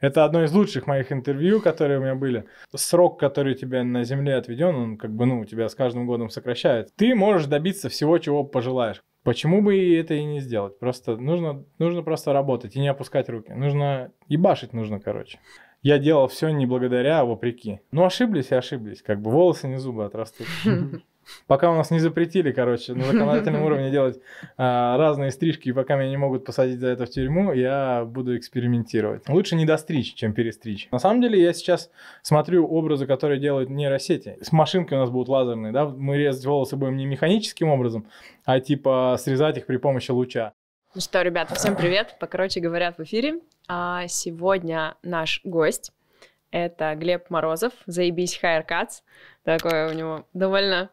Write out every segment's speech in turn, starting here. Это одно из лучших моих интервью, которые у меня были. Срок, который тебе на земле отведен, он как бы, ну, у тебя с каждым годом сокращается. Ты можешь добиться всего, чего пожелаешь. Почему бы и это и не сделать? Просто нужно просто работать и не опускать руки. Нужно ебашить нужно, короче. Я делал все не благодаря, а вопреки. Ну, ошиблись и ошиблись. Как бы волосы не зубы отрастут. Пока у нас не запретили, короче, на законодательном уровне делать разные стрижки, и пока меня не могут посадить за это в тюрьму, я буду экспериментировать. Лучше не достричь, чем перестричь. На самом деле я сейчас смотрю образы, которые делают нейросети. С машинкой у нас будут лазерные, да? Мы резать волосы будем не механическим образом, а типа срезать их при помощи луча. Ну что, ребята, всем привет. Покороче говорят в эфире. А сегодня наш гость — это Глеб Морозов, «Заебись Hair Cuts». Такое у него довольно...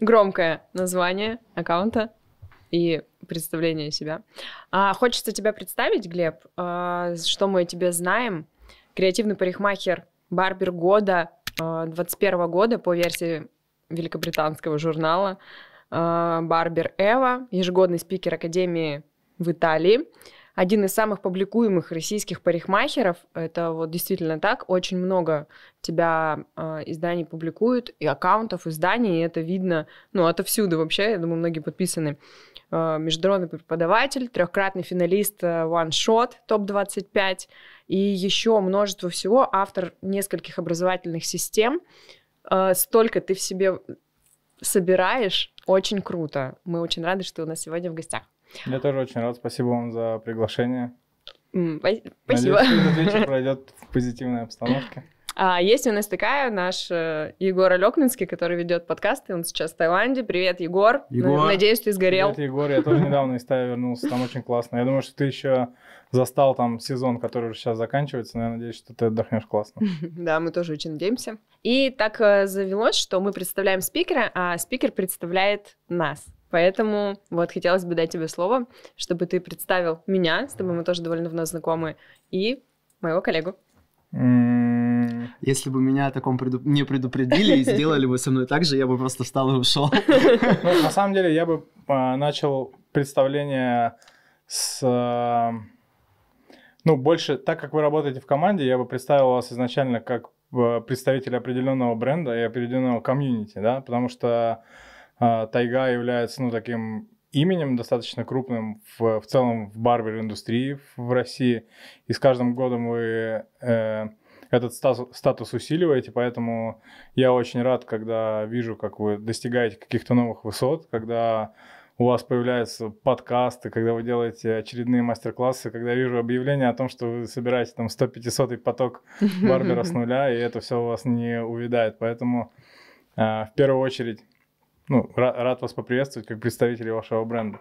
громкое название аккаунта и представление себя. Хочется тебя представить, Глеб. Что мы о тебе знаем? Креативный парикмахер, барбер года 2021 года по версии великобританского журнала «Барбер Эва», ежегодный спикер Академии в Италии, один из самых публикуемых российских парикмахеров. Это вот действительно так. Очень много тебя изданий публикуют, и аккаунтов, изданий, и это видно, ну, отовсюду вообще, я думаю, многие подписаны. Международный преподаватель, трехкратный финалист One Shot, топ-25, и еще множество всего, автор нескольких образовательных систем. Столько ты в себе собираешь, очень круто. Мы очень рады, что у нас сегодня в гостях. Я тоже очень рад, спасибо вам за приглашение. Спасибо. Надеюсь, этот вечер пройдет в позитивной обстановке. Есть у нас такая, наш Егор Алёкнинский, который ведет подкасты, он сейчас в Таиланде. Привет, Егор. Надеюсь, ты сгорел. Привет, Егор, я тоже недавно из Таиланда вернулся, там очень классно. Я думаю, что ты еще застал там сезон, который уже сейчас заканчивается, но я надеюсь, что ты отдохнешь классно. Да, мы тоже очень надеемся. И так завелось, что мы представляем спикера, а спикер представляет нас. Поэтому вот хотелось бы дать тебе слово, чтобы ты представил меня, с тобой мы тоже довольно давно знакомы, и моего коллегу. Если бы меня о таком не предупредили и сделали бы со мной так же, я бы просто встал и ушел. Ну, на самом деле я бы начал представление с... Ну, больше, так как вы работаете в команде, я бы представил вас изначально как представителя определенного бренда и определенного комьюнити, да, потому что... Тайга является, ну, таким именем достаточно крупным в целом в барбер-индустрии в России. И с каждым годом вы этот статус усиливаете, поэтому я очень рад, когда вижу, как вы достигаете каких-то новых высот, когда у вас появляются подкасты, когда вы делаете очередные мастер-классы, когда вижу объявление о том, что вы собираете там 100-500-й поток барбера с нуля, и это все у вас не увядает. Поэтому в первую очередь... Ну, рад вас поприветствовать как представителей вашего бренда.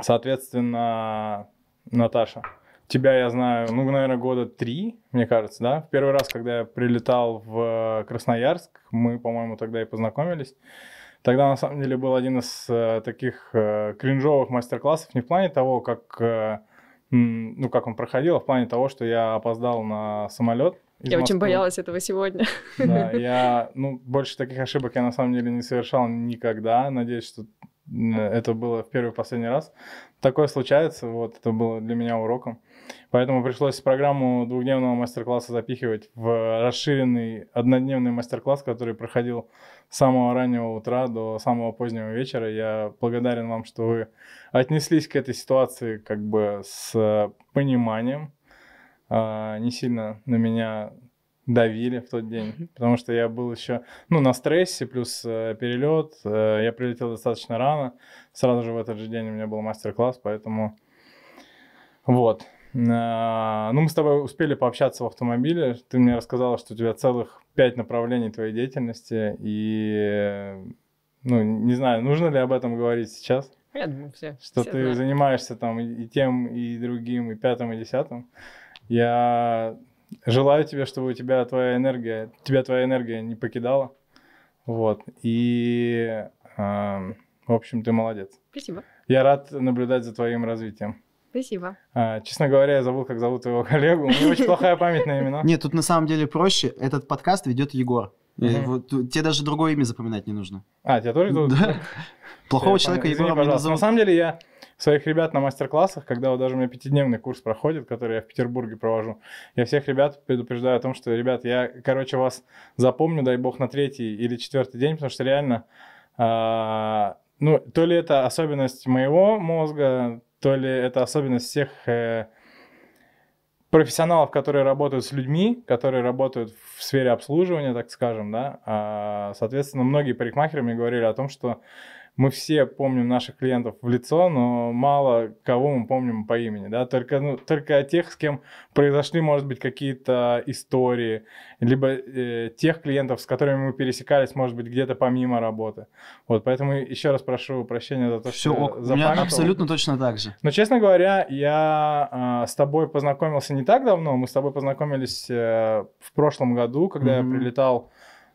Соответственно, Наташа, тебя я знаю, ну, наверное, года 3, мне кажется, да? В первый раз, когда я прилетал в Красноярск, мы, по-моему, тогда и познакомились. Тогда, на самом деле, был один из таких кринжовых мастер-классов не в плане того, как, ну, как он проходил, а в плане того, что я опоздал на самолет. Я очень боялась этого сегодня. Да, я, ну, больше таких ошибок я на самом деле не совершал никогда. Надеюсь, что это было в первый и последний раз. Такое случается, вот, это было для меня уроком. Поэтому пришлось программу двухдневного мастер-класса запихивать в расширенный однодневный мастер-класс, который проходил с самого раннего утра до самого позднего вечера. Я благодарен вам, что вы отнеслись к этой ситуации как бы с пониманием. Не сильно на меня давили в тот день, потому что я был еще, ну, на стрессе, плюс перелет, я прилетел достаточно рано, сразу же в этот же день у меня был мастер-класс, поэтому вот. Ну, мы с тобой успели пообщаться в автомобиле, ты мне рассказала, что у тебя целых 5 направлений твоей деятельности, и, ну, не знаю, нужно ли об этом говорить сейчас? Я думаю, все знают. Занимаешься там и тем, и другим, и пятым, и десятым. Я желаю тебе, чтобы твоя энергия не покидала, вот, и, в общем, ты молодец. Спасибо. Я рад наблюдать за твоим развитием. Спасибо. Честно говоря, я забыл, как зовут твоего коллегу, у меня очень плохая память на имена. Нет, тут на самом деле проще, этот подкаст ведет Егор, тебе даже другое имя запоминать не нужно. А, тебя тоже зовут? Да, плохого человека Егором не назовут. На самом деле я... своих ребят на мастер-классах, когда вот даже у меня 5-дневный курс проходит, который я в Петербурге провожу, я всех ребят предупреждаю о том, что, ребят, я, короче, вас запомню, дай бог, на 3-й или 4-й день, потому что реально, ну, то ли это особенность моего мозга, то ли это особенность всех профессионалов, которые работают с людьми, которые работают в сфере обслуживания, так скажем, да, соответственно, многие парикмахеры мне говорили о том, что мы все помним наших клиентов в лицо, но мало кого мы помним по имени, да, только тех, с кем произошли, может быть, какие-то истории, либо тех клиентов, с которыми мы пересекались, может быть, где-то помимо работы. Вот, поэтому еще раз прошу прощения за то, что запамятовал. У меня абсолютно точно так же. Но, честно говоря, я с тобой познакомился не так давно, мы с тобой познакомились в прошлом году, когда я прилетал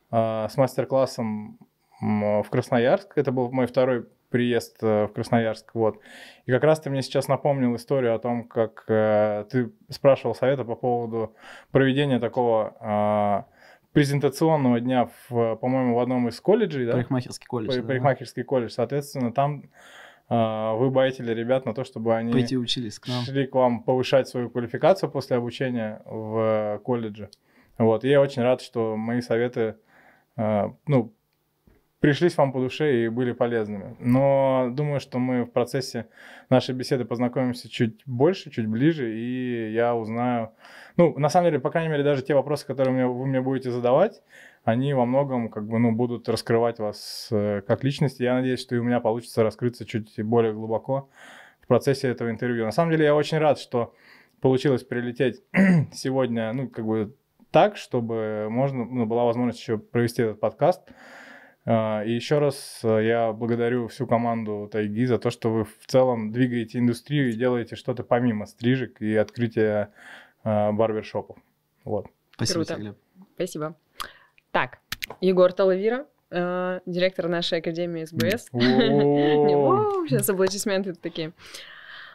с мастер-классом в Красноярск. Это был мой второй приезд в Красноярск. Вот. И как раз ты мне сейчас напомнил историю о том, как ты спрашивал совета по поводу проведения такого презентационного дня, по-моему, в одном из колледжей. Да? Парикмахерский колледж. Парикмахерский колледж. Соответственно, там вы баетили ребят на то, чтобы они шли к вам повышать свою квалификацию после обучения в колледже. Вот. И я очень рад, что мои советы, ну, пришлись вам по душе и были полезными. Но думаю, что мы в процессе нашей беседы познакомимся чуть больше, чуть ближе, и я узнаю... Ну, на самом деле, по крайней мере, даже те вопросы, которые вы мне будете задавать, они во многом, как бы, ну, будут раскрывать вас как личность. Я надеюсь, что и у меня получится раскрыться чуть более глубоко в процессе этого интервью. На самом деле, я очень рад, что получилось прилететь сегодня, ну, как бы так, чтобы можно, ну, была возможность еще провести этот подкаст. И еще раз я благодарю всю команду Тайги за то, что вы в целом двигаете индустрию и делаете что-то помимо стрижек и открытия барбершопов. Вот. Спасибо, Глеб. Спасибо. Так, Егор Талавира, директор нашей академии СБС. Сейчас аплодисменты такие.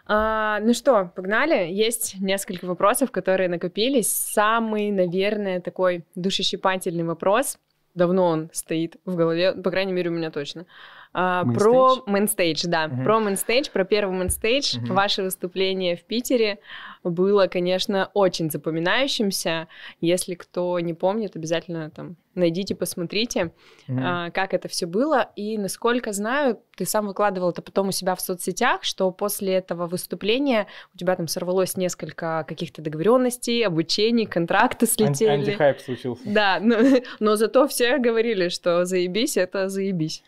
Ну что, погнали. Есть несколько вопросов, которые накопились. Самый, наверное, такой душещипательный вопрос. Давно он стоит в голове, по крайней мере, у меня точно. Про MainStage, да. Про MainStage, про первый MainStage. Ваше выступление в Питере было, конечно, очень запоминающимся. Если кто не помнит, обязательно там найдите, посмотрите, как это все было. И, насколько знаю, ты сам выкладывал это потом у себя в соцсетях, что после этого выступления у тебя там сорвалось несколько каких-то договоренностей, обучений, контракты слетели. Антихайп случился. Да, но зато все говорили, что заебись, это заебись.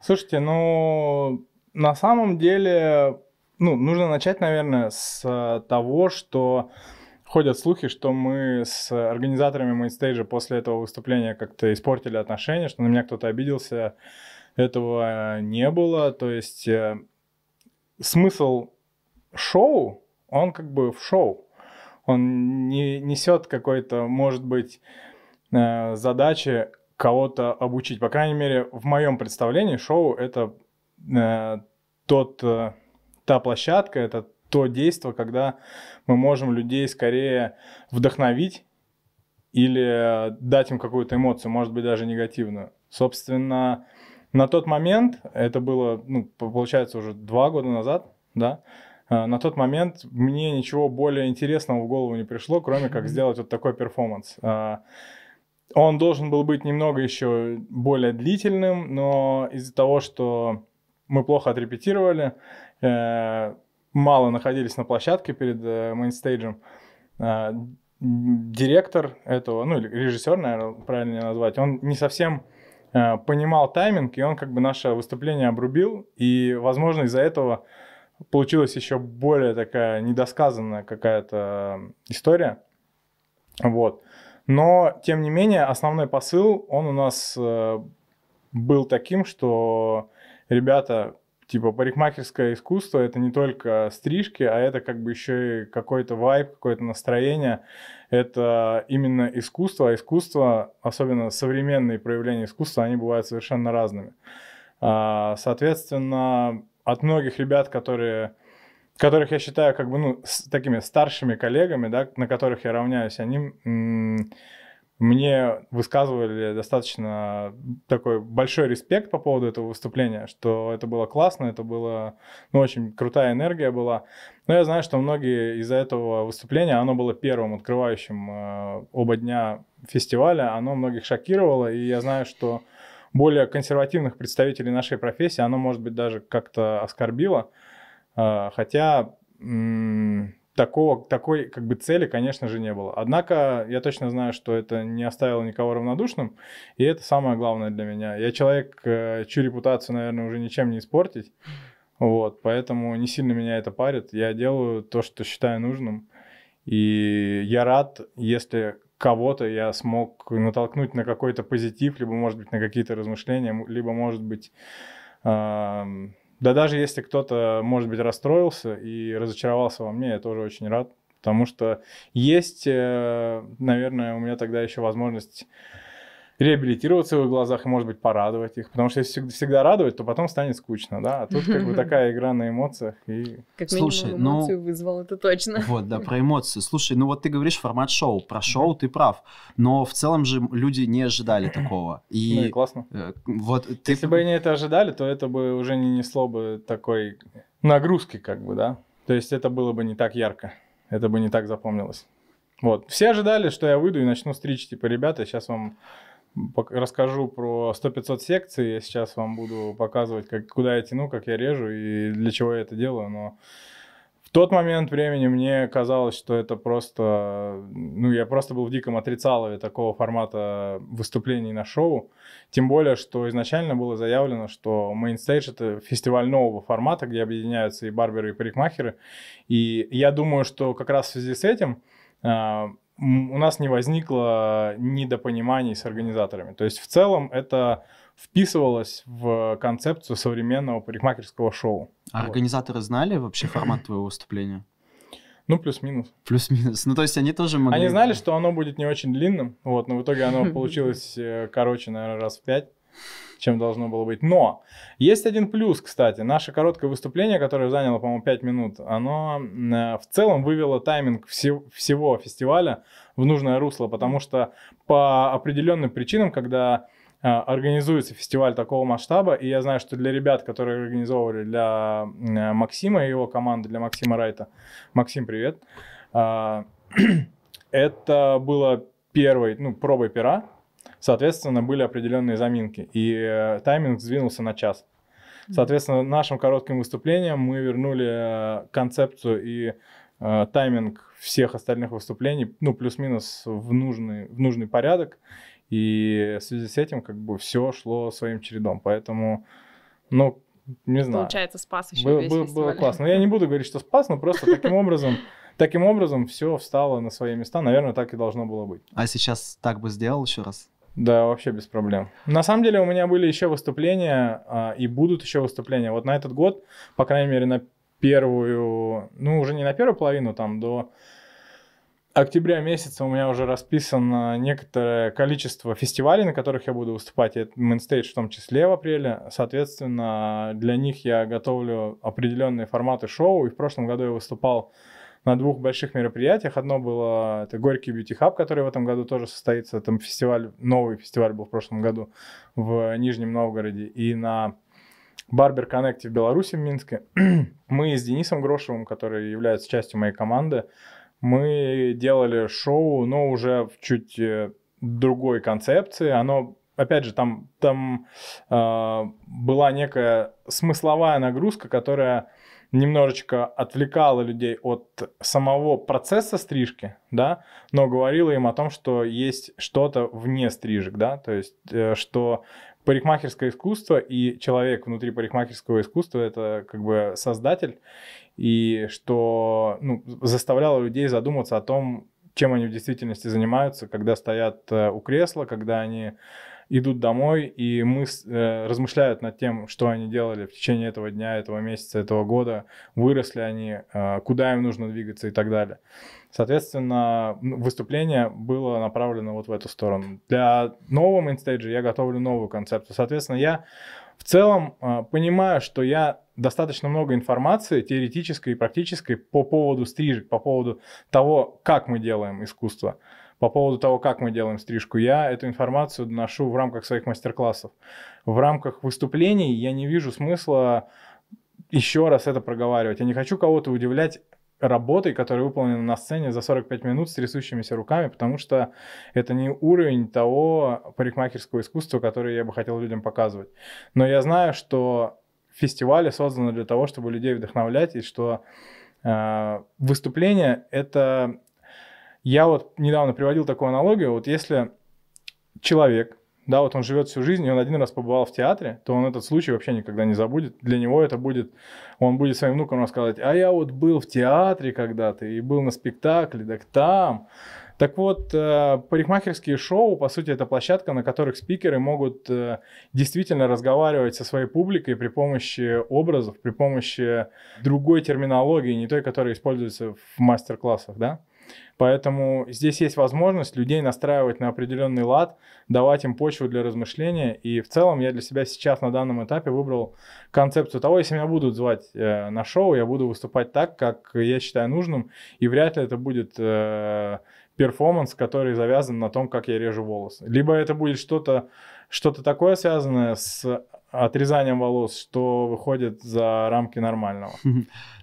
Слушайте, ну, на самом деле, ну, нужно начать, наверное, с того, что ходят слухи, что мы с организаторами MainStage после этого выступления как-то испортили отношения, что на меня кто-то обиделся. Этого не было. То есть смысл шоу, он как бы в шоу. Он не несет какой-то, может быть, задачи кого-то обучить. По крайней мере, в моем представлении шоу — это та площадка, это то действие, когда мы можем людей скорее вдохновить или дать им какую-то эмоцию, может быть, даже негативную. Собственно, на тот момент, это было, ну, получается, уже 2 года назад, да, на тот момент мне ничего более интересного в голову не пришло, кроме как сделать вот такой перформанс. Он должен был быть немного еще более длительным, но из-за того, что мы плохо отрепетировали, мало находились на площадке перед мейнстейджем, директор этого, ну, или режиссер, наверное, правильно назвать, он не совсем понимал тайминг, и он как бы наше выступление обрубил, и, возможно, из-за этого получилась еще более такая недосказанная какая-то история, вот. Но, тем не менее, основной посыл, он у нас был таким, что, ребята, типа, парикмахерское искусство — это не только стрижки, а это как бы еще и какой-то вайб, какое-то настроение. Это именно искусство, а искусство, особенно современные проявления искусства, они бывают совершенно разными. Соответственно, от многих ребят, которых я считаю, как бы, ну, такими старшими коллегами, да, на которых я равняюсь, они мне высказывали достаточно такой большой респект по поводу этого выступления, что это было классно, это была, ну, очень крутая энергия была. Но я знаю, что многие из-за этого выступления, оно было первым открывающим оба дня фестиваля, оно многих шокировало, и я знаю, что более консервативных представителей нашей профессии оно, может быть, даже как-то оскорбило, хотя... Такой как бы цели, конечно же, не было. Однако я точно знаю, что это не оставило никого равнодушным, и это самое главное для меня. Я человек, чью репутацию, наверное, уже ничем не испортить, вот, поэтому не сильно меня это парит. Я делаю то, что считаю нужным, и я рад, если кого-то я смог натолкнуть на какой-то позитив, либо, может быть, на какие-то размышления, либо, может быть... Да даже если кто-то, может быть, расстроился и разочаровался во мне, я тоже очень рад, потому что есть, наверное, у меня тогда еще возможность реабилитироваться в их глазах и, может быть, порадовать их, потому что если всегда радовать, то потом станет скучно, да, а тут как бы такая игра на эмоциях. И... Как минимум эмоцию вызвал, это точно. Вот, да, про эмоции. Слушай, ну вот ты говоришь формат шоу, про шоу ты прав, но в целом же люди не ожидали такого. И... Ну и классно. Вот ты... Если бы они это ожидали, то это бы уже не несло бы такой нагрузки, как бы, да, то есть это было бы не так ярко, это бы не так запомнилось. Вот, все ожидали, что я выйду и начну стричь, типа, ребята, сейчас вам... Расскажу про 100-500 секций, я сейчас вам буду показывать, как, куда я тяну, как я режу и для чего я это делаю, но в тот момент времени мне казалось, что это просто, ну, я просто был в диком отрицалове такого формата выступлений на шоу, тем более, что изначально было заявлено, что MainStage — это фестиваль нового формата, где объединяются и барберы, и парикмахеры, и я думаю, что как раз в связи с этим... у нас не возникло недопониманий с организаторами. То есть в целом это вписывалось в концепцию современного парикмахерского шоу. А вот. Организаторы знали вообще формат твоего выступления? Ну, плюс-минус. Плюс-минус. Ну, то есть они тоже могли... Они знали, что оно будет не очень длинным, вот, но в итоге оно получилось короче, наверное, раз в 5, чем должно было быть. Но есть один плюс, кстати. Наше короткое выступление, которое заняло, по-моему, 5 минут, оно в целом вывело тайминг всего фестиваля в нужное русло, потому что по определенным причинам, когда организуется фестиваль такого масштаба, и я знаю, что для ребят, которые организовывали, для Максима и его команды, для Максима Райта, Максим, привет, это было первой, ну, пробой пера. Соответственно, были определенные заминки, и тайминг сдвинулся на час. Соответственно, нашим коротким выступлением мы вернули концепцию и тайминг всех остальных выступлений, ну, плюс-минус в нужный порядок. И в связи с этим, как бы, все шло своим чередом. Поэтому, ну, не знаю. Получается, спас еще весь фестиваль. Было классно. Я не буду говорить, что спас, но просто таким образом все встало на свои места. Наверное, так и должно было быть. А сейчас так бы сделал еще раз? Да, вообще без проблем. На самом деле у меня были еще выступления, и будут еще выступления. Вот на этот год, по крайней мере, на первую, ну, уже не на первую половину, там до октября месяца у меня уже расписано некоторое количество фестивалей, на которых я буду выступать, и MainStage в том числе в апреле. Соответственно, для них я готовлю определенные форматы шоу, и в прошлом году я выступал на двух больших мероприятиях. Одно было, это Горький Бьюти Хаб, который в этом году тоже состоится. Там фестиваль, новый фестиваль был в прошлом году в Нижнем Новгороде. И на Барбер Коннекте в Беларуси, в Минске. Мы с Денисом Грошевым, который является частью моей команды, мы делали шоу, но уже в чуть другой концепции. Оно, опять же, там была некая смысловая нагрузка, которая немножечко отвлекала людей от самого процесса стрижки, да, но говорила им о том, что есть что-то вне стрижек, да, то есть, что парикмахерское искусство и человек внутри парикмахерского искусства — это как бы создатель, и что, ну, заставляло людей задуматься о том, чем они в действительности занимаются, когда стоят у кресла, когда они идут домой и размышляют над тем, что они делали в течение этого дня, этого месяца, этого года, выросли они, куда им нужно двигаться и так далее. Соответственно, выступление было направлено вот в эту сторону. Для нового MainStage я готовлю новую концепцию. Соответственно, я в целом понимаю, что я достаточно много информации теоретической и практической по поводу стрижек, по поводу того, как мы делаем искусство. По поводу того, как мы делаем стрижку, я эту информацию доношу в рамках своих мастер-классов. В рамках выступлений я не вижу смысла еще раз это проговаривать. Я не хочу кого-то удивлять работой, которая выполнена на сцене за 45 минут с трясущимися руками, потому что это не уровень того парикмахерского искусства, которое я бы хотел людям показывать. Но я знаю, что фестивали созданы для того, чтобы людей вдохновлять, и что выступление — это... Я вот недавно приводил такую аналогию, вот если человек, да, вот он живет всю жизнь, и он один раз побывал в театре, то он этот случай вообще никогда не забудет. Для него это будет, он будет своим внукам рассказывать, а я вот был в театре когда-то и был на спектакле, так там. Так вот, парикмахерские шоу, по сути, это площадка, на которых спикеры могут действительно разговаривать со своей публикой при помощи образов, при помощи другой терминологии, не той, которая используется в мастер-классах, да. Поэтому здесь есть возможность людей настраивать на определенный лад, давать им почву для размышления. И в целом я для себя сейчас на данном этапе выбрал концепцию того, если меня будут звать на шоу, я буду выступать так, как я считаю нужным. И вряд ли это будет перформанс, который завязан на том, как я режу волосы. Либо это будет что-то такое, связанное с отрезанием волос, что выходит за рамки нормального.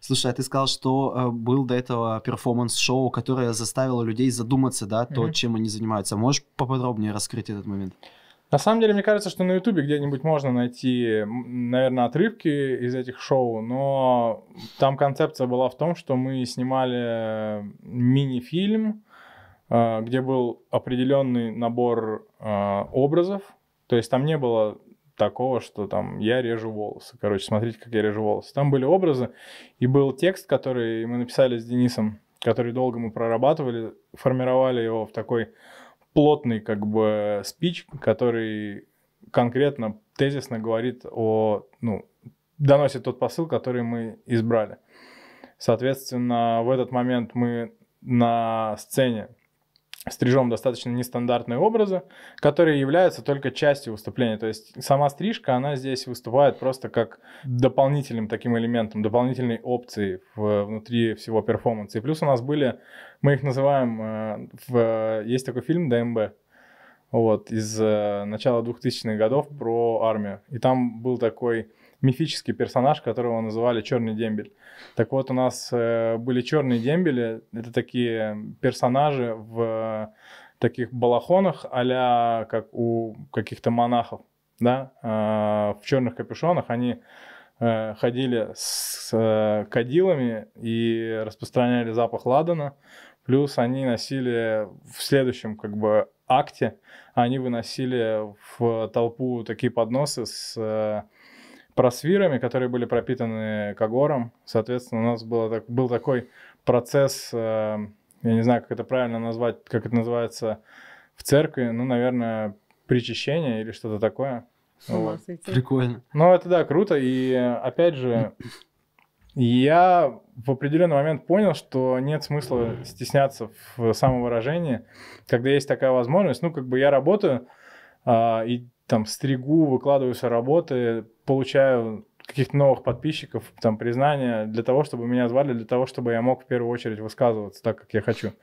Слушай, а ты сказал, что был до этого перформанс-шоу, которое заставило людей задуматься, да, то, чем они занимаются. Можешь поподробнее раскрыть этот момент? На самом деле, мне кажется, что на Ютубе где-нибудь можно найти, наверное, отрывки из этих шоу, но там концепция была в том, что мы снимали мини-фильм, где был определенный набор образов, то есть там не было такого, что там я режу волосы. Короче, смотрите, как я режу волосы. Там были образы и был текст, который мы написали с Денисом, который долго мы прорабатывали, формировали его в такой плотный как бы спич, который конкретно, тезисно говорит о, ну, доносит тот посыл, который мы избрали. Соответственно, в этот момент мы на сцене стрижем достаточно нестандартные образы, которые являются только частью выступления. То есть сама стрижка, она здесь выступает просто как дополнительным таким элементом, дополнительной опцией внутри всего перформанса. И плюс у нас были, мы их называем, есть такой фильм «ДМБ», вот, из начала 2000-х годов про армию. И там был такой мифический персонаж, которого называли «Черный дембель». Так вот, у нас были черные дембели, это такие персонажи в таких балахонах, а-ля как у каких-то монахов, да, в черных капюшонах. Они ходили с кадилами и распространяли запах ладана, плюс они носили в следующем как бы акте, они выносили в толпу такие подносы с просвирами, которые были пропитаны когором. Соответственно, у нас был такой процесс, я не знаю, как это правильно назвать, как это называется в церкви, ну, наверное, причащение или что-то такое. Вот. Прикольно. Ну, это, да, круто. И, опять же, я в определенный момент понял, что нет смысла стесняться в самовыражении, когда есть такая возможность. Ну, как бы я работаю и там стригу, выкладываю все работы, получаю каких-то новых подписчиков, там, признания для того, чтобы меня звали, для того, чтобы я мог в первую очередь высказываться так, как я хочу.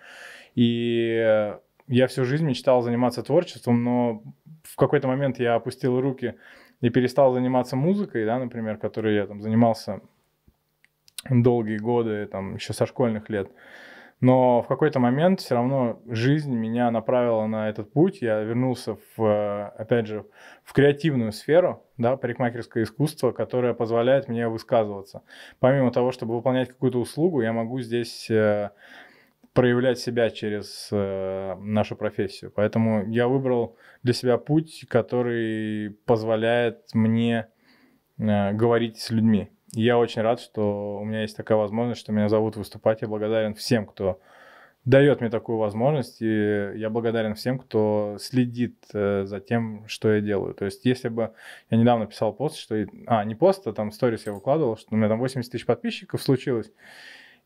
И я всю жизнь мечтал заниматься творчеством, но в какой-то момент я опустил руки и перестал заниматься музыкой, да, например, которой я там занимался долгие годы, там, еще со школьных лет. Но в какой-то момент все равно жизнь меня направила на этот путь. Я вернулся, опять же, в креативную сферу, да, парикмахерское искусство, которое позволяет мне высказываться. Помимо того, чтобы выполнять какую-то услугу, я могу здесь проявлять себя через нашу профессию. Поэтому я выбрал для себя путь, который позволяет мне говорить с людьми. Я очень рад, что у меня есть такая возможность, что меня зовут выступать. Я благодарен всем, кто дает мне такую возможность. И я благодарен всем, кто следит за тем, что я делаю. То есть, если бы я недавно писал пост, что... не пост, а там сторис я выкладывал, что у меня там 80 тысяч подписчиков случилось.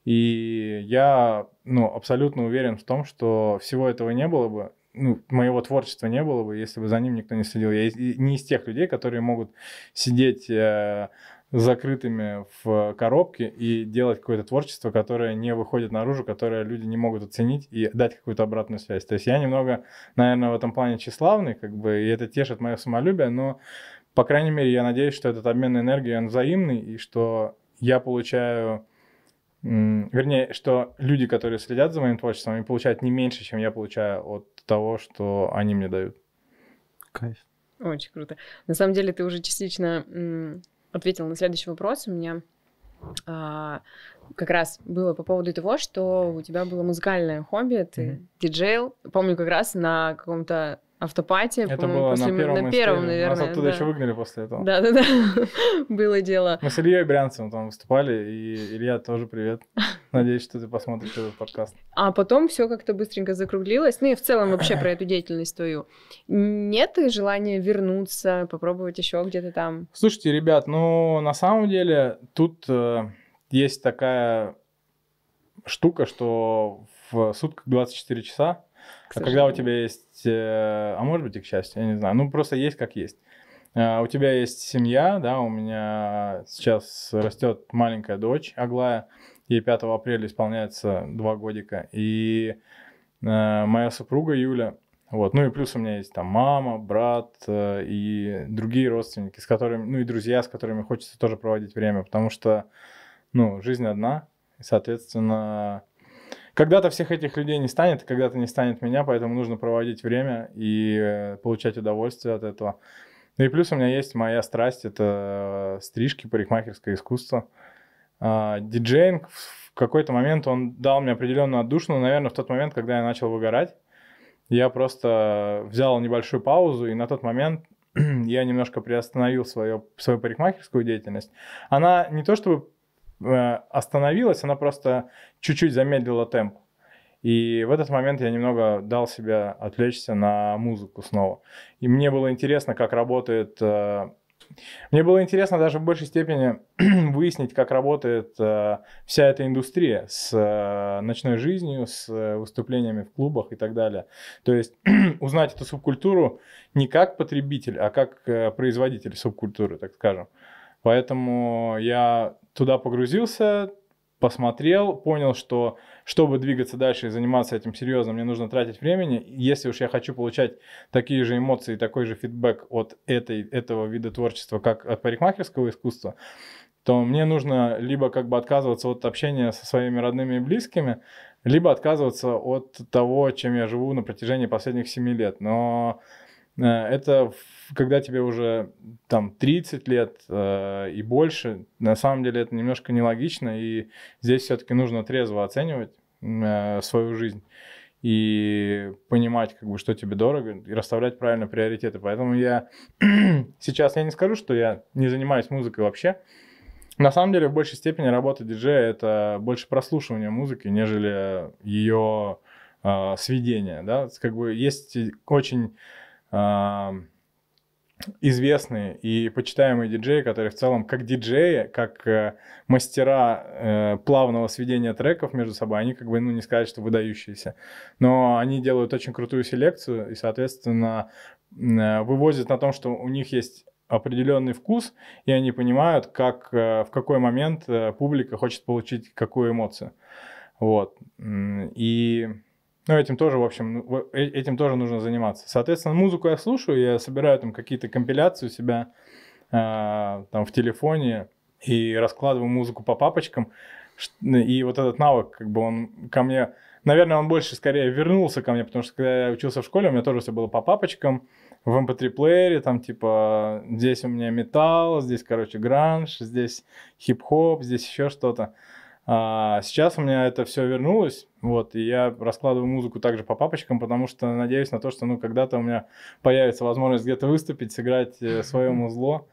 И я, ну, абсолютно уверен в том, что всего этого не было бы, ну, моего творчества не было бы, если бы за ним никто не следил. Я не из тех людей, которые могут сидеть закрытыми в коробке и делать какое-то творчество, которое не выходит наружу, которое люди не могут оценить и дать какую-то обратную связь. То есть я немного, наверное, в этом плане тщеславный, как бы, и это тешит мое самолюбие, но, по крайней мере, я надеюсь, что этот обмен энергией, он взаимный, и что я получаю... Вернее, что люди, которые следят за моим творчеством, они получают не меньше, чем я получаю от того, что они мне дают. Кайф. Очень круто. На самом деле, ты уже частично ответил на следующий вопрос. У меня как раз было по поводу того, что у тебя было музыкальное хобби, ты диджейл. Помню, как раз на каком-то автопате. Это было после, на первом, наверное. Нас оттуда еще выгнали после этого. Да-да-да, было дело. Мы с Ильей Брянцевым там выступали, и Илья тоже привет. Надеюсь, что ты посмотришь этот подкаст. А потом все как-то быстренько закруглилось. Ну и в целом вообще про эту деятельность твою. Нет желания вернуться, попробовать еще где-то там? Слушайте, ребят, ну на самом деле тут есть такая штука, что в сутках 24 часа, а когда у тебя есть, а может быть и к счастью, я не знаю, ну просто есть как есть. У тебя есть семья, да, у меня сейчас растет маленькая дочь Аглая, ей 5 апреля исполняется 2 годика, и моя супруга Юля, вот, ну и плюс у меня есть там мама, брат и другие родственники, с которыми, ну и друзья, с которыми хочется тоже проводить время, потому что, ну, жизнь одна, и, соответственно... Когда-то всех этих людей не станет, когда-то не станет меня, поэтому нужно проводить время и получать удовольствие от этого. Ну и плюс у меня есть моя страсть, это стрижки, парикмахерское искусство. Диджейнг в какой-то момент, он дал мне определенную отдушину, наверное, в тот момент, когда я начал выгорать. Я просто взял небольшую паузу, и на тот момент я немножко приостановил свою парикмахерскую деятельность. Она не то чтобы... остановилась, она просто чуть-чуть замедлила темп. И в этот момент я немного дал себя отвлечься на музыку снова. И мне было интересно, как работает... Мне было интересно даже в большей степени выяснить, как работает вся эта индустрия с ночной жизнью, с выступлениями в клубах и так далее. То есть узнать эту субкультуру не как потребитель, а как производитель субкультуры, так скажем. Поэтому я туда погрузился, посмотрел, понял, что чтобы двигаться дальше и заниматься этим серьезно, мне нужно тратить времени. Если уж я хочу получать такие же эмоции, такой же фидбэк от этого вида творчества, как от парикмахерского искусства, то мне нужно либо как бы отказываться от общения со своими родными и близкими, либо отказываться от того, чем я живу на протяжении последних 7 лет. Но... Это когда тебе уже там 30 лет и больше, на самом деле это немножко нелогично, и здесь все-таки нужно трезво оценивать свою жизнь и понимать, как бы, что тебе дорого, и расставлять правильно приоритеты. Поэтому я сейчас не скажу, что я не занимаюсь музыкой вообще. На самом деле в большей степени работа диджея – это больше прослушивание музыки, нежели ее сведение. Да? Как бы есть очень... известные и почитаемые диджеи, которые в целом как диджеи, как мастера плавного сведения треков между собой, они как бы, ну, не сказать, что выдающиеся, но они делают очень крутую селекцию и, соответственно, вывозят на том, что у них есть определенный вкус, и они понимают, как, в какой момент публика хочет получить какую эмоцию. Вот. И... Ну, этим тоже, в общем, этим тоже нужно заниматься. Соответственно, музыку я слушаю, я собираю там какие-то компиляции у себя там в телефоне и раскладываю музыку по папочкам. И вот этот навык, как бы он ко мне... Наверное, он больше, скорее, вернулся ко мне, потому что когда я учился в школе, у меня тоже все было по папочкам. В MP3-плеере, там, типа, здесь у меня металл, здесь, короче, гранж, здесь хип-хоп, здесь еще что-то. А сейчас у меня это все вернулось, вот, и я раскладываю музыку также по папочкам, потому что надеюсь на то, что, ну, когда-то у меня появится возможность где-то выступить, сыграть свое музло.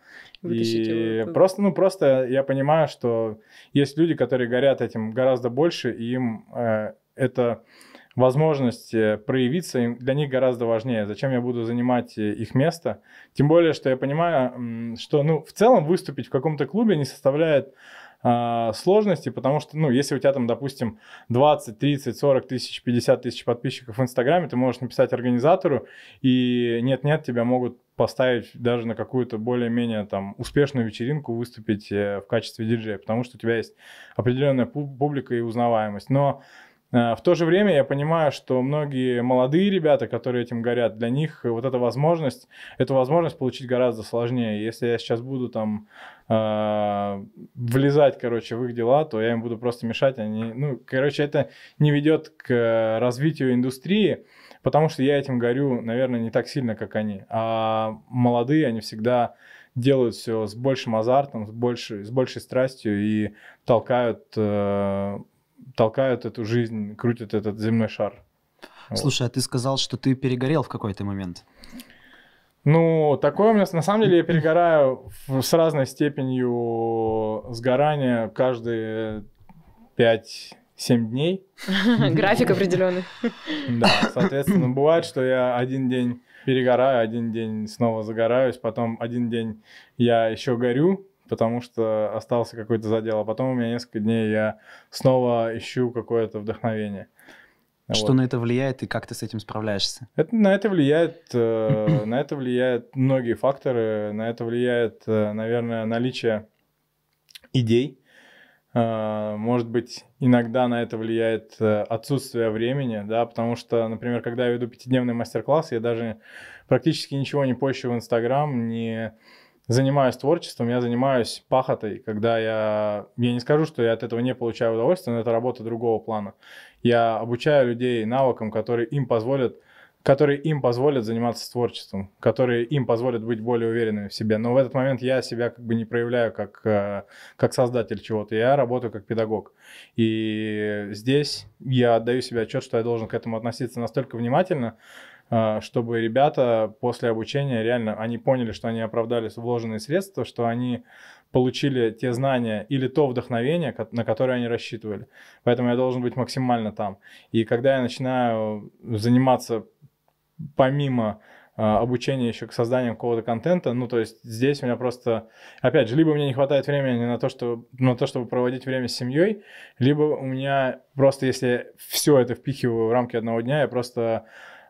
И просто, ну, просто я понимаю, что есть люди, которые горят этим гораздо больше, и им эта возможность проявиться для них гораздо важнее. Зачем я буду занимать их место? Тем более, что я понимаю, что, ну, в целом выступить в каком-то клубе не составляет сложности, потому что, ну, если у тебя там, допустим, 20, 30, 40 тысяч, 50 тысяч подписчиков в Инстаграме, ты можешь написать организатору, и нет-нет, тебя могут поставить даже на какую-то более-менее там успешную вечеринку, выступить в качестве диджея, потому что у тебя есть определенная публика и узнаваемость. Но в то же время я понимаю, что многие молодые ребята, которые этим горят, для них вот эту возможность получить гораздо сложнее. Если я сейчас буду там влезать, короче, в их дела, то я им буду просто мешать. Это не ведет к развитию индустрии, потому что я этим горю, наверное, не так сильно, как они. А молодые, они всегда делают все с большим азартом, с большей страстью и толкают эту жизнь, крутят этот земной шар. Слушай, вот. А ты сказал, что ты перегорел в какой-то момент. Ну, такое у меня... На самом деле я перегораю с разной степенью сгорания каждые 5-7 дней. График определенный. Да, соответственно, бывает, что я один день перегораю, один день снова загораюсь, потом один день я еще горю, потому что остался какой-то задел, а потом у меня несколько дней я снова ищу какое-то вдохновение. Что вот. На это влияет и как ты с этим справляешься? На это влияют многие факторы. На это влияет, наверное, наличие идей. Может быть, иногда на это влияет отсутствие времени, да, потому что, например, когда я веду пятидневный мастер-класс, я даже практически ничего не пощу в Инстаграм, не занимаюсь творчеством, я занимаюсь пахотой, когда я не скажу, что я от этого не получаю удовольствие, но это работа другого плана. Я обучаю людей навыкам, которые им позволят заниматься творчеством, которые им позволят быть более уверенными в себе. Но в этот момент я себя как бы не проявляю как создатель чего-то, я работаю как педагог. И здесь я отдаю себе отчет, что я должен к этому относиться настолько внимательно, чтобы ребята после обучения реально, они поняли, что они оправдались вложенные средства, что они получили те знания или то вдохновение, на которое они рассчитывали. Поэтому я должен быть максимально там. И когда я начинаю заниматься помимо обучения еще к созданию какого-то контента, ну, то есть здесь у меня просто, опять же, либо мне не хватает времени на то, чтобы проводить время с семьей, либо у меня просто, если я все это впихиваю в рамки одного дня, я просто...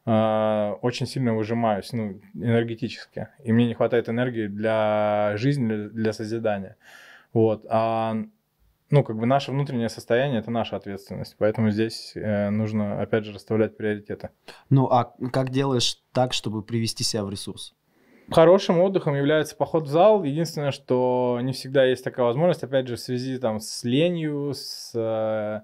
очень сильно выжимаюсь, ну, энергетически. И мне не хватает энергии для жизни, для созидания. Вот. Наше внутреннее состояние — это наша ответственность. Поэтому здесь нужно, опять же, расставлять приоритеты. Ну, а как делаешь так, чтобы привести себя в ресурс? Хорошим отдыхом является поход в зал. Единственное, что не всегда есть такая возможность, опять же, в связи там с ленью, с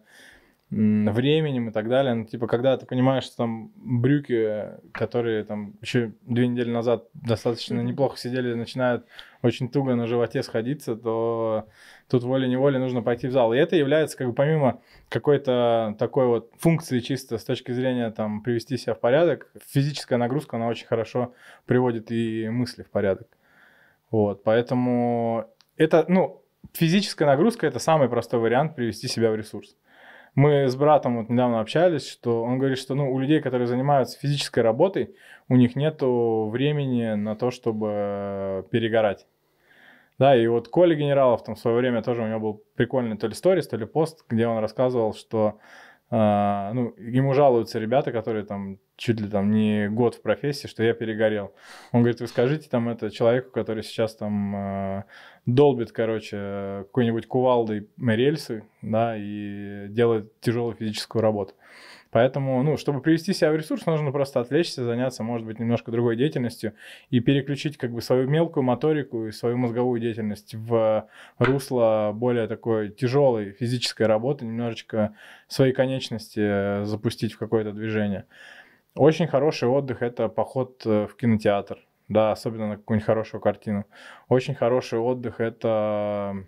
временем и так далее. Ну, типа, когда ты понимаешь, что там брюки, которые там еще 2 недели назад достаточно неплохо сидели, начинают очень туго на животе сходиться, то тут волей-неволей нужно пойти в зал. И это является как бы помимо какой-то такой вот функции чисто с точки зрения там привести себя в порядок, физическая нагрузка, она очень хорошо приводит и мысли в порядок. Вот, поэтому это, физическая нагрузка — это самый простой вариант привести себя в ресурс. Мы с братом вот недавно общались, что он говорит, что у людей, которые занимаются физической работой, у них нету времени на то, чтобы перегорать. Да, и вот Коля Генералов там в свое время тоже у него был прикольный то ли сторис, то ли пост, где он рассказывал, что ему жалуются ребята, которые там чуть ли там не год в профессии, что я перегорел. Он говорит, вы скажите там это человеку, который сейчас там долбит, короче, какой-нибудь кувалдой рельсы, да, и делает тяжелую физическую работу. Поэтому, чтобы привести себя в ресурс, нужно просто отвлечься, заняться, может быть, немножко другой деятельностью и переключить как бы свою мелкую моторику и свою мозговую деятельность в русло более такой тяжелой физической работы, немножечко свои конечности запустить в какое-то движение. Очень хороший отдых – это поход в кинотеатр, да, особенно на какую-нибудь хорошую картину. Очень хороший отдых – это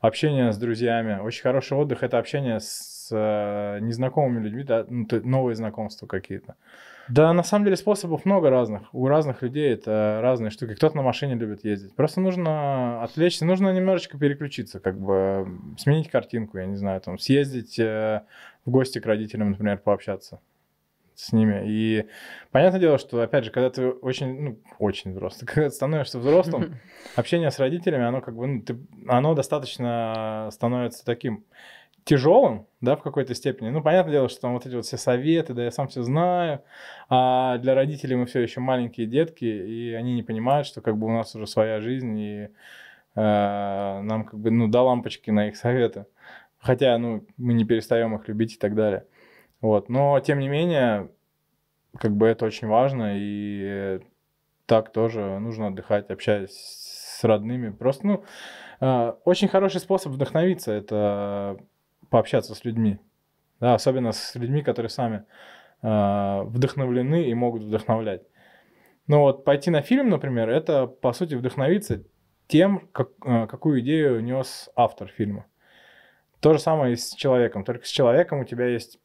общение с друзьями. Очень хороший отдых – это общение с незнакомыми людьми, да, новые знакомства какие-то. Да, на самом деле способов много разных. У разных людей это разные штуки. Кто-то на машине любит ездить. Просто нужно отвлечься, нужно немножечко переключиться, как бы сменить картинку, я не знаю, там съездить в гости к родителям, например, пообщаться с ними. И понятное дело, что, опять же, когда ты очень взрослый, когда ты становишься взрослым, общение с родителями, оно достаточно становится таким тяжелым, да, в какой-то степени. Ну, понятное дело, что там вот эти вот все советы, да, я сам все знаю. А для родителей мы все еще маленькие детки, и они не понимают, что как бы у нас уже своя жизнь, и нам как бы, ну, до лампочки на их советы. Хотя, ну, мы не перестаем их любить и так далее. Вот, но, тем не менее, как бы это очень важно, и так тоже нужно отдыхать, общаясь с родными. Просто, ну, очень хороший способ вдохновиться – это пообщаться с людьми. Да, особенно с людьми, которые сами вдохновлены и могут вдохновлять. Ну вот, пойти на фильм, например, это, по сути, вдохновиться тем, как, какую идею нес автор фильма. То же самое и с человеком. Только с человеком у тебя есть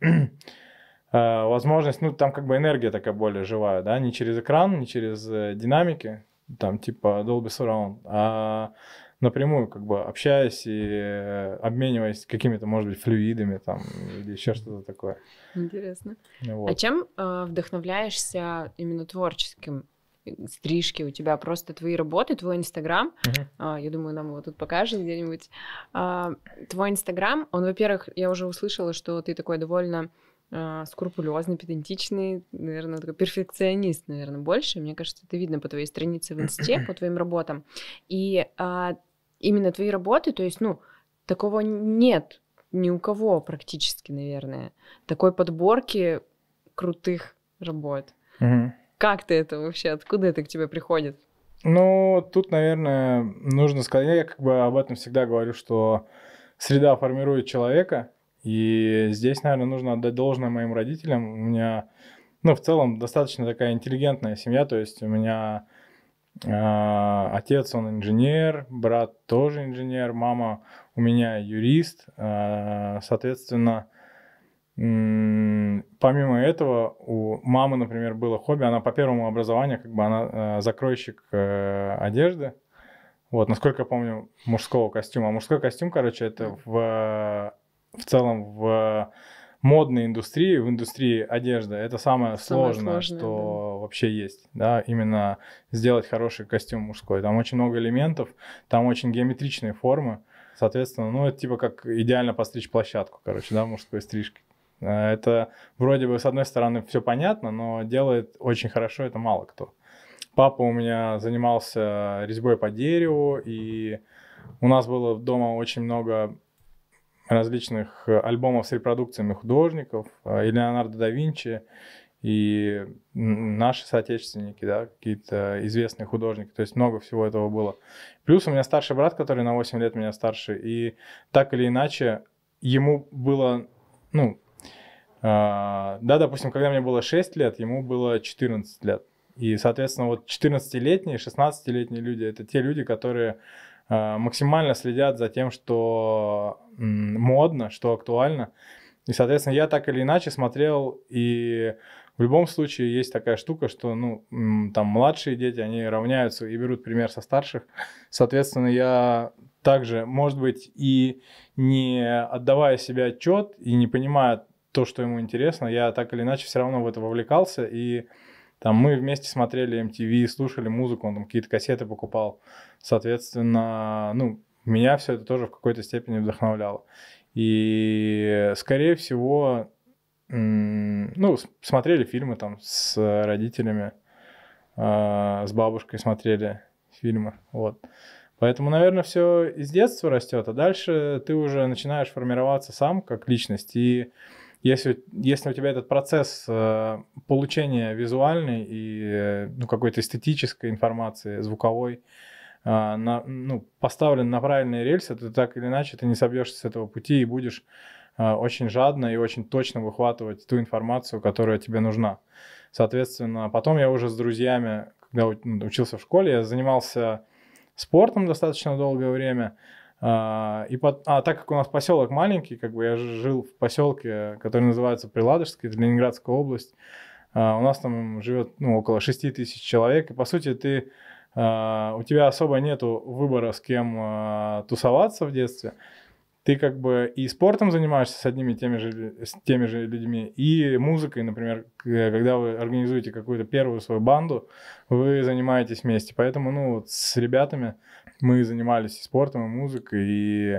возможность, ну, там как бы энергия такая более живая, да, не через экран, не через динамики, там типа Dolby Surround, а напрямую как бы общаясь и обмениваясь какими-то, может быть, флюидами там или еще что-то такое. Интересно. Вот. А чем вдохновляешься именно творческим? Стрижки у тебя просто твои работы, твой Инстаграм. Я думаю, нам его тут покажут где-нибудь. Твой Инстаграм, он, во-первых, я уже услышала, что ты такой довольно скрупулезный, педантичный, наверное, такой перфекционист, наверное, больше. Мне кажется, это видно по твоей странице в Инсте, по твоим работам. И именно твои работы, то есть, ну, такого нет ни у кого практически, наверное. Такой подборки крутых работ. Как ты это вообще? Откуда это к тебе приходит? Ну, тут, наверное, нужно сказать, я как бы об этом всегда говорю, что среда формирует человека, и здесь, наверное, нужно отдать должное моим родителям. У меня, ну, в целом, достаточно такая интеллигентная семья, то есть у меня отец, он инженер, брат тоже инженер, мама у меня юрист, соответственно, помимо этого, у мамы, например, было хобби, она по первому образованию, как бы она закройщик одежды, вот, насколько я помню, мужского костюма. А мужской костюм, короче, это в целом в модной индустрии, в индустрии одежды, это самое сложное, что вообще есть, да, именно сделать хороший костюм мужской. Там очень много элементов, там очень геометричные формы, соответственно, ну, это типа как идеально постричь площадку, короче, да, мужской стрижки. Это вроде бы с одной стороны все понятно, но делает очень хорошо это мало кто. Папа у меня занимался резьбой по дереву, и у нас было дома очень много различных альбомов с репродукциями художников, и Леонардо да Винчи, и наши соотечественники, да, какие-то известные художники, то есть много всего этого было. Плюс у меня старший брат, который на 8 лет меня старше, и так или иначе ему было, ну, да, допустим, когда мне было 6 лет, ему было 14 лет. И, соответственно, вот 14-летние, 16-летние люди – это те люди, которые максимально следят за тем, что модно, что актуально. И, соответственно, я так или иначе смотрел, и в любом случае есть такая штука, что, ну, там младшие дети, они равняются и берут пример со старших. Соответственно, я также, может быть, и не отдавая себе отчет, и не понимая то, что ему интересно, я так или иначе все равно в это вовлекался, и там мы вместе смотрели MTV, слушали музыку, он там какие-то кассеты покупал. Соответственно, ну, меня все это тоже в какой-то степени вдохновляло. И, скорее всего, ну, смотрели фильмы там с родителями, с бабушкой смотрели фильмы, вот. Поэтому, наверное, все из детства растет, а дальше ты уже начинаешь формироваться сам как личность. И если у тебя этот процесс получения визуальной и, ну, какой-то эстетической информации, звуковой, ну, поставлен на правильные рельсы, то так или иначе ты не собьешься с этого пути и будешь очень жадно и очень точно выхватывать ту информацию, которая тебе нужна. Соответственно, потом я уже с друзьями, когда учился в школе, я занимался спортом достаточно долгое время, а так как у нас поселок маленький, как бы я жил в поселке, который называется Приладожский, это Ленинградская область, у нас там живет, ну, около 6000 человек, и по сути у тебя особо нету выбора, с кем тусоваться в детстве, ты как бы и спортом занимаешься с одними и теми же людьми, и музыкой, например, когда вы организуете какую-то первую свою банду, вы занимаетесь вместе. Поэтому, ну, вот с ребятами мы занимались и спортом, и музыкой, и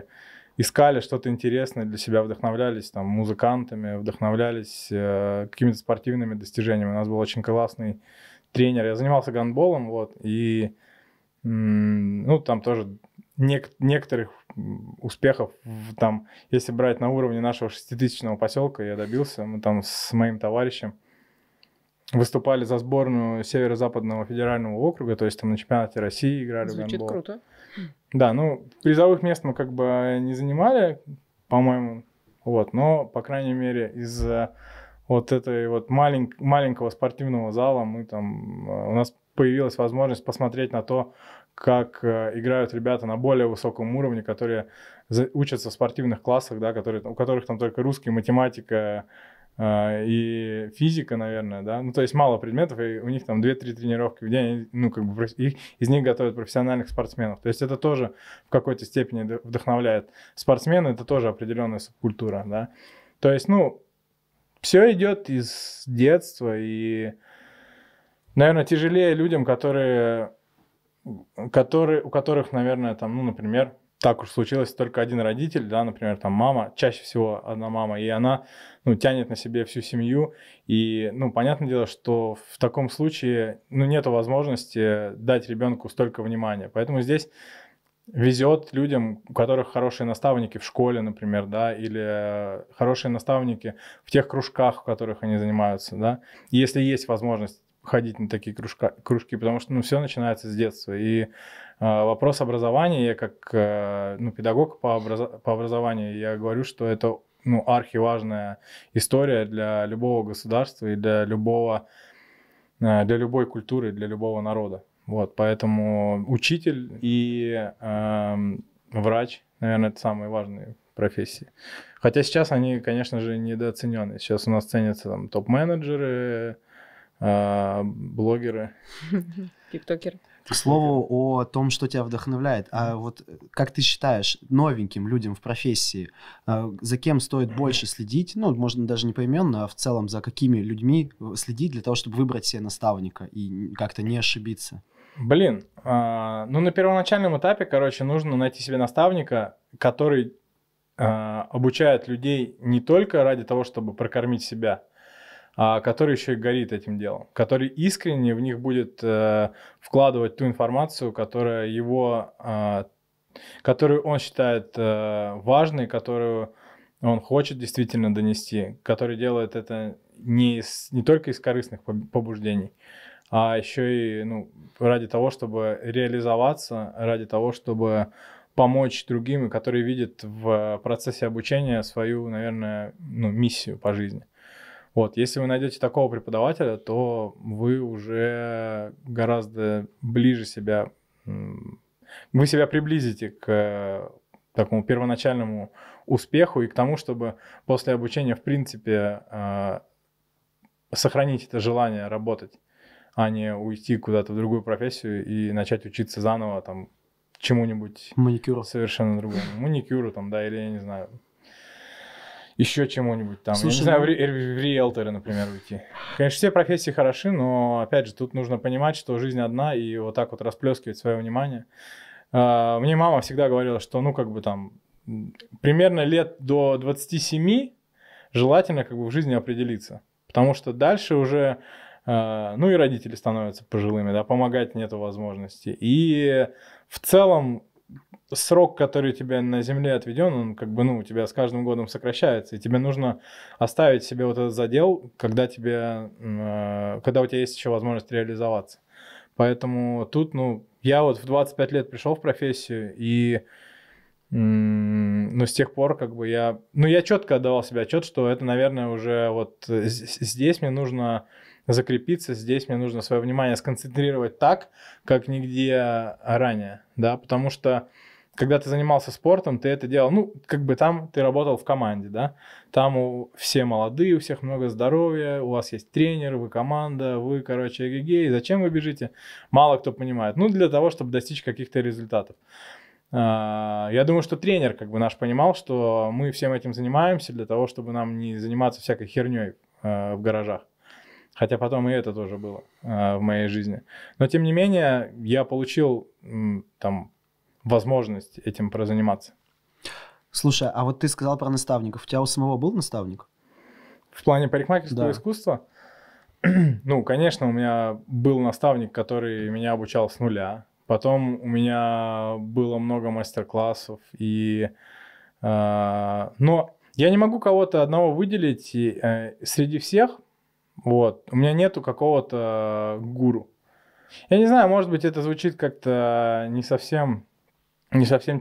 искали что-то интересное для себя, вдохновлялись там музыкантами, вдохновлялись какими-то спортивными достижениями. У нас был очень классный тренер. Я занимался гандболом, вот, и ну, там тоже некоторых успехов, там, если брать на уровне нашего 6000-тысячного поселка, я добился. Мы там с моим товарищем выступали за сборную Северо-Западного федерального округа, то есть там на чемпионате России играли в гандбол. Звучит круто. Да, ну, призовых мест мы как бы не занимали, по-моему, вот, но, по крайней мере, из-за вот этой вот маленького спортивного зала мы там, у нас появилась возможность посмотреть на то, как играют ребята на более высоком уровне, которые учатся в спортивных классах, да, у которых там только русский, математика и физика, наверное, да, ну, то есть мало предметов, и у них там 2-3 тренировки в день, ну, как бы из них готовят профессиональных спортсменов, то есть это тоже в какой-то степени вдохновляет. Спортсмены — это тоже определенная субкультура, да, то есть, ну, все идет из детства, и, наверное, тяжелее людям, у которых, наверное, там, ну, например, так уж случилось, только один родитель, да, например, там мама, чаще всего одна мама, и она, ну, тянет на себе всю семью, и, ну, понятное дело, что в таком случае, ну, нету возможности дать ребенку столько внимания, поэтому здесь везет людям, у которых хорошие наставники в школе, например, да, или хорошие наставники в тех кружках, в которых они занимаются, да, если есть возможность ходить на такие кружки, потому что, ну, все начинается с детства. И вопрос образования, я как ну, педагог по образованию, я говорю, что это, ну, архиважная история для любого государства и для любой культуры, для любого народа. Вот, поэтому учитель и врач, наверное, это самые важные профессии. Хотя сейчас они, конечно же, недооценены. Сейчас у нас ценятся там топ-менеджеры, блогеры, тиктокеры. К слову о том, что тебя вдохновляет, а вот как ты считаешь, новеньким людям в профессии, за кем стоит больше следить, ну, можно даже не поименно, а в целом за какими людьми следить для того, чтобы выбрать себе наставника и как-то не ошибиться? Блин, ну, на первоначальном этапе, короче, нужно найти себе наставника, который обучает людей не только ради того, чтобы прокормить себя, который еще и горит этим делом, который искренне в них будет вкладывать ту информацию, которую он считает важной, которую он хочет действительно донести, который делает это не только из корыстных побуждений, а еще и, ну, ради того, чтобы реализоваться, ради того, чтобы помочь другим, которые видят в процессе обучения свою, наверное, ну, миссию по жизни. Вот, если вы найдете такого преподавателя, то вы уже гораздо ближе себя, вы себя приблизите к такому первоначальному успеху и к тому, чтобы после обучения, в принципе, сохранить это желание работать, а не уйти куда-то в другую профессию и начать учиться заново там чему-нибудь совершенно другому. Маникюру там, да, или я не знаю, еще чему-нибудь там. Слушай, я не знаю, в риэлторы, например, уйти. Конечно, все профессии хороши, но, опять же, тут нужно понимать, что жизнь одна, и вот так вот расплескивать свое внимание. Мне мама всегда говорила, что, ну, как бы там, примерно лет до 27 желательно как бы в жизни определиться. Потому что дальше уже, ну, и родители становятся пожилыми, да, помогать нету возможности. И в целом срок, который тебе на земле отведен, он как бы, ну, у тебя с каждым годом сокращается, и тебе нужно оставить себе вот этот задел, когда у тебя есть еще возможность реализоваться. Поэтому тут, ну, я вот в 25 лет пришел в профессию, и, ну, с тех пор как бы я четко отдавал себе отчет, что это, наверное, уже вот здесь мне нужно закрепиться, здесь мне нужно свое внимание сконцентрировать так, как нигде ранее, да, потому что когда ты занимался спортом, ты это делал, ну, как бы там ты работал в команде, да, там все молодые, у всех много здоровья, у вас есть тренер, вы команда, вы, короче, эгегей, зачем вы бежите? Мало кто понимает, ну, для того, чтобы достичь каких-то результатов. Я думаю, что тренер как бы наш понимал, что мы всем этим занимаемся для того, чтобы нам не заниматься всякой херней в гаражах. Хотя потом и это тоже было в моей жизни. Но, тем не менее, я получил там возможность этим прозаниматься. Слушай, а вот ты сказал про наставников. У тебя у самого был наставник? В плане парикмахерского искусства? Ну, конечно, у меня был наставник, который меня обучал с нуля. Потом у меня было много мастер-классов. Но я не могу кого-то одного выделить среди всех. Вот. У меня нету какого-то гуру. Я не знаю, может быть, это звучит как-то не совсем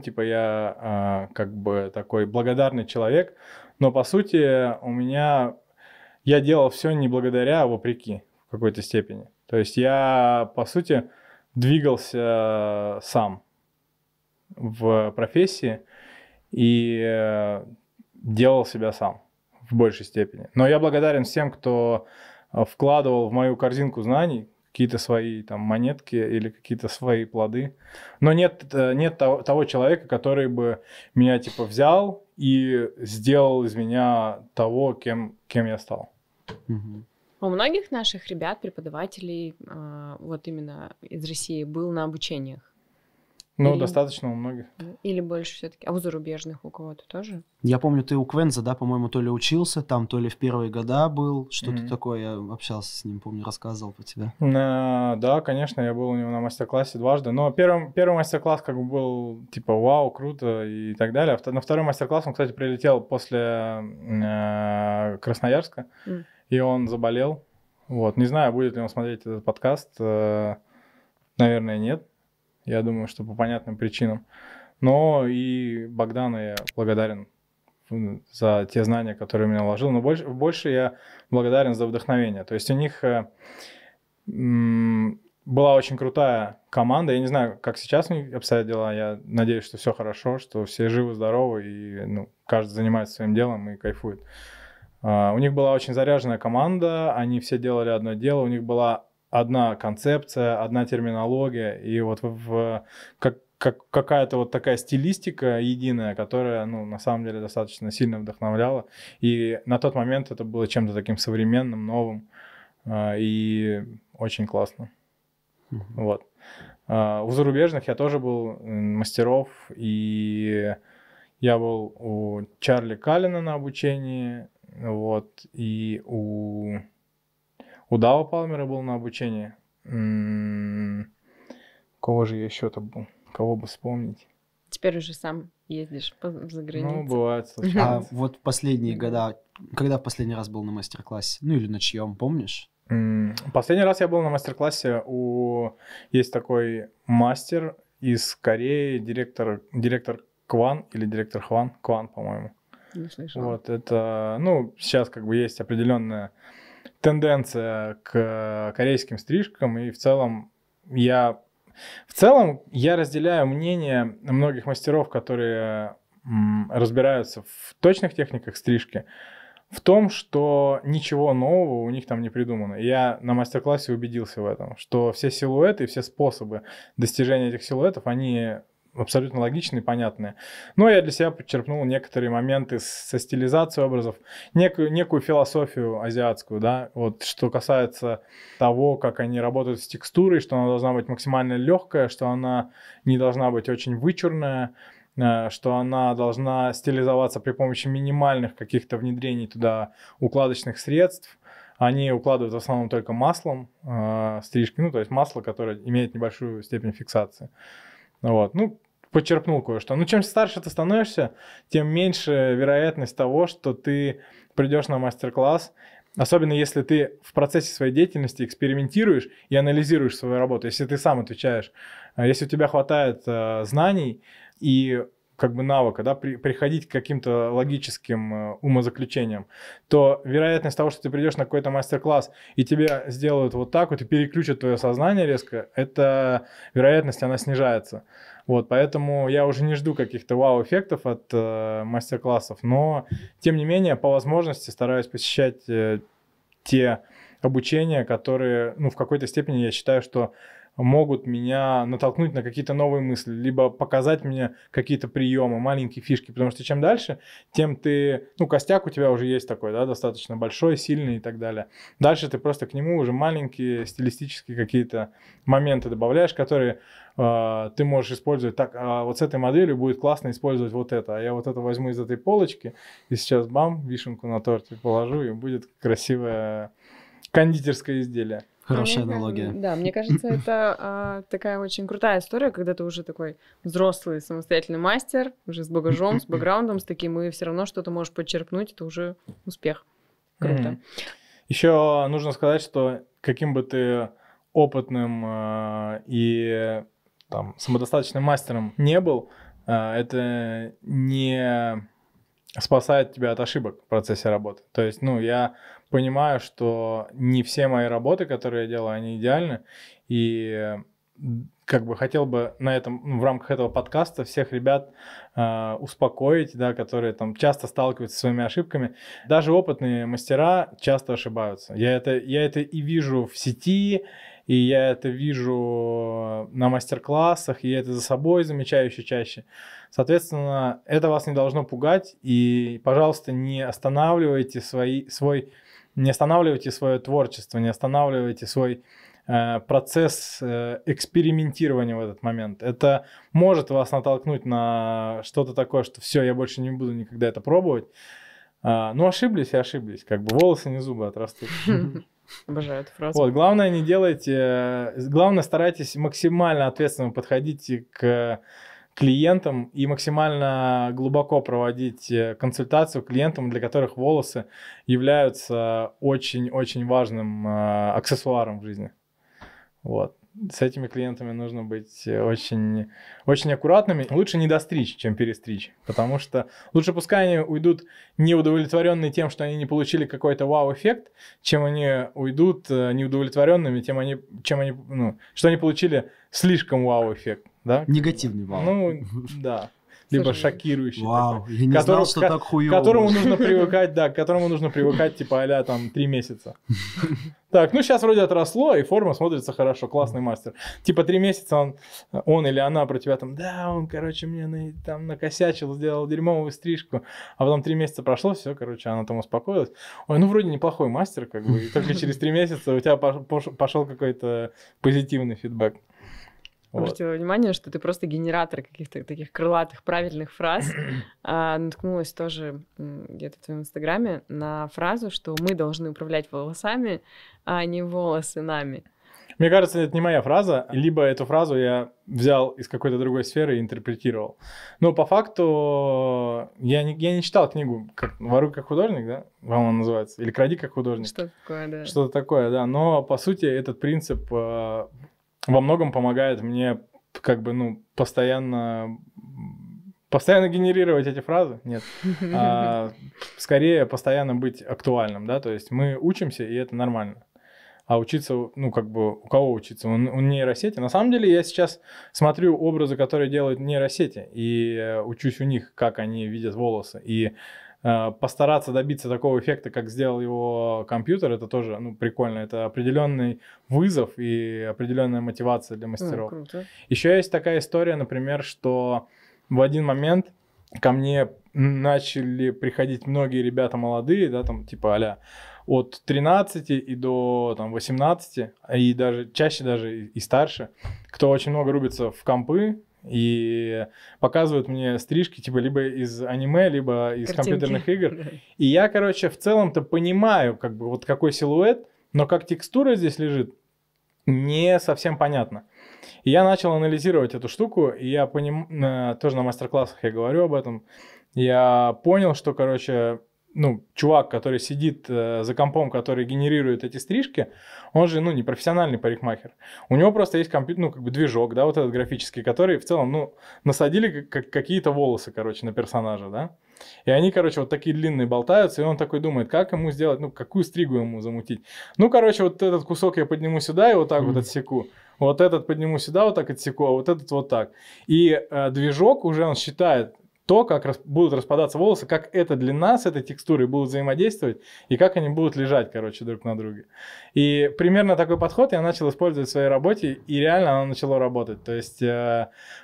типа я как бы такой благодарный человек, но по сути у меня я делал все не благодаря, а вопреки в какой-то степени. То есть я по сути двигался сам в профессии и делал себя сам в большей степени. Но я благодарен всем, кто вкладывал в мою корзинку знаний какие-то свои там монетки или какие-то свои плоды. Но нет того человека, который бы меня типа взял и сделал из меня того, кем я стал. Угу. У многих наших ребят, преподавателей, вот именно из России, был на обучениях. Ну, или... достаточно у многих. Или больше все-таки. А у зарубежных у кого-то тоже? Я помню, ты у Квенза, да, по-моему, то ли учился там, то ли в первые года был. Что-то такое. Я общался с ним, помню, рассказывал про тебя. Да, конечно, я был у него на мастер-классе дважды. Но первый мастер-класс как бы был типа вау, круто и так далее. На второй мастер-класс он, кстати, прилетел после Красноярска. И он заболел. Вот. Не знаю, будет ли он смотреть этот подкаст. Наверное, нет. Я думаю, что по понятным причинам. Но и Богдану я благодарен за те знания, которые меня вложил. Но больше я благодарен за вдохновение. То есть у них была очень крутая команда. Я не знаю, как сейчас у них обстоят дела. Я надеюсь, что все хорошо, что все живы, здоровы. И каждый занимается своим делом и кайфует. У них была очень заряженная команда. Они все делали одно дело. У них была... одна концепция, одна терминология, и вот какая-то вот такая стилистика единая, которая, на самом деле достаточно сильно вдохновляла. И на тот момент это было чем-то таким современным, новым, и очень классно. Вот. У зарубежных я тоже был мастеров, и я был у Чарли Каллина на обучении, вот, и у Дава Палмера был на обучении. Кого же я еще-то был? Кого бы вспомнить? Теперь уже сам ездишь за границу. Бывает. А вот последние года, когда в последний раз был на мастер-классе? Или на чьем, помнишь? Последний раз я был на мастер-классе Есть такой мастер из Кореи, директор Кван или директор Хван. Кван, по-моему. Не слышал. Вот это... сейчас как бы есть определенная... тенденция к корейским стрижкам, и в целом я разделяю мнение многих мастеров, которые разбираются в точных техниках стрижки, в том, что ничего нового у них там не придумано. Я на мастер-классе убедился в этом, что все силуэты и все способы достижения этих силуэтов, они абсолютно логичные, понятные. Но я для себя подчеркнул некоторые моменты со стилизацией образов, некую философию азиатскую, да, вот что касается того, как они работают с текстурой, что она должна быть максимально легкая, что она не должна быть очень вычурная, что она должна стилизоваться при помощи минимальных каких-то внедрений туда укладочных средств. Они укладывают в основном только маслом стрижки, то есть масло, которое имеет небольшую степень фиксации. Вот, подчеркнул кое-что. Чем старше ты становишься, тем меньше вероятность того, что ты придешь на мастер-класс, особенно если ты в процессе своей деятельности экспериментируешь и анализируешь свою работу, если ты сам отвечаешь, если у тебя хватает знаний и как бы навыка, да, приходить к каким-то логическим умозаключениям, то вероятность того, что ты придешь на какой-то мастер-класс и тебя сделают вот так вот и переключат твое сознание резко, эта вероятность, она снижается. Вот, поэтому я уже не жду каких-то вау-эффектов от мастер-классов, но, тем не менее, по возможности стараюсь посещать те обучения, которые, в какой-то степени я считаю, что могут меня натолкнуть на какие-то новые мысли, либо показать мне какие-то приемы, маленькие фишки, потому что чем дальше, тем ты, ну, костяк у тебя уже есть такой, да, достаточно большой, сильный и так далее. Дальше ты просто к нему уже маленькие стилистические какие-то моменты добавляешь, которые ты можешь использовать так, а вот с этой моделью будет классно использовать вот это, а я вот это возьму из этой полочки и сейчас бам, вишенку на торте положу, и будет красивое кондитерское изделие. Хорошая аналогия. Да, мне кажется, это такая очень крутая история, когда ты уже такой взрослый самостоятельный мастер, уже с багажом, с бэкграундом, с таким, и все равно что-то можешь подчеркнуть, это уже успех. Круто. Еще нужно сказать, что каким бы ты опытным и там, самодостаточным мастером не был, это не спасает тебя от ошибок в процессе работы. То есть, ну, я понимаю, что не все мои работы, которые я делаю, они идеальны. И как бы хотел бы на этом, в рамках этого подкаста всех ребят успокоить, да, которые там часто сталкиваются со своими ошибками. Даже опытные мастера часто ошибаются. Я это и вижу в сети, и я это вижу на мастер-классах, и я это за собой замечаю еще чаще. Соответственно, это вас не должно пугать. И, пожалуйста, не останавливайте свое творчество, не останавливайте свой процесс экспериментирования в этот момент. Это может вас натолкнуть на что-то такое, что все, я больше не буду никогда это пробовать. Ну, ошиблись и ошиблись. Как бы волосы не зубы отрастут. Обожаю эту фразу. Вот, главное, не делайте, главное, старайтесь максимально ответственно подходить к клиентам и максимально глубоко проводить консультацию клиентам, для которых волосы являются очень-очень важным аксессуаром в жизни. Вот. С этими клиентами нужно быть очень, очень аккуратными. Лучше не достричь, чем перестричь. Потому что лучше пускай они уйдут неудовлетворенные тем, что они не получили какой-то вау-эффект, чем они уйдут неудовлетворенными, что они получили слишком вау-эффект. Да? Негативный вау. Ну, да. Либо шокирующий. Вау, такой, я не знал, что так хуёво. К которому нужно привыкать, типа, а-ля, там, 3 месяца. Так, ну, сейчас вроде отросло, и форма смотрится хорошо, классный мастер. Типа, 3 месяца он или она про тебя там, да, он, короче, мне там накосячил, сделал дерьмовую стрижку, а потом 3 месяца прошло, все, короче, она там успокоилась. Ой, ну, вроде неплохой мастер, как бы, и только через 3 месяца у тебя пошел какой-то позитивный фидбэк. Обратила внимание, что ты просто генератор каких-то таких крылатых, правильных фраз. Наткнулась тоже где-то в твоем инстаграме на фразу, что мы должны управлять волосами, а не волосы нами. Мне кажется, это не моя фраза, либо эту фразу я взял из какой-то другой сферы и интерпретировал. Но по факту я не читал книгу «Воруй как художник», да, по-моему, она называется, или «Кради как художник». Что-то такое, да. Что-то такое, да. Но, по сути, этот принцип во многом помогает мне как бы, ну, постоянно генерировать эти фразы, нет, скорее постоянно быть актуальным, да, то есть мы учимся, и это нормально. А учиться, ну, как бы, у кого учиться? У нейросети. На самом деле я сейчас смотрю образы, которые делают нейросети, и учусь у них, как они видят волосы, и постараться добиться такого эффекта, как сделал его компьютер, это тоже, ну, прикольно. Это определенный вызов и определенная мотивация для мастеров. Круто. Еще есть такая история, например, что в один момент ко мне начали приходить многие ребята молодые, да, там, типа, а-ля, от 13 и до там, 18, и даже чаще даже и старше, кто очень много рубится в компы, и показывают мне стрижки типа либо из аниме, либо из компьютерных игр. И я, короче, в целом-то понимаю, как бы, вот какой силуэт, но как текстура здесь лежит, не совсем понятно. И я начал анализировать эту штуку, и я тоже на мастер-классах я говорю об этом, я понял, что, короче, ну, чувак, который сидит за компом, который генерирует эти стрижки, он же, ну, не профессиональный парикмахер. У него просто есть компьютер, ну, как бы движок, да, вот этот графический, который в целом, ну, насадили какие-то волосы, короче, на персонажа, да. И они, короче, вот такие длинные болтаются, и он такой думает, как ему сделать, ну, какую стригу ему замутить. Ну, короче, вот этот кусок я подниму сюда и вот так вот отсеку. Вот этот подниму сюда, вот так отсеку, а вот этот вот так. И движок уже он считает, то, как будут распадаться волосы, как эта длина с этой текстурой будут взаимодействовать и как они будут лежать, короче, друг на друге. И примерно такой подход я начал использовать в своей работе, и реально оно начало работать. То есть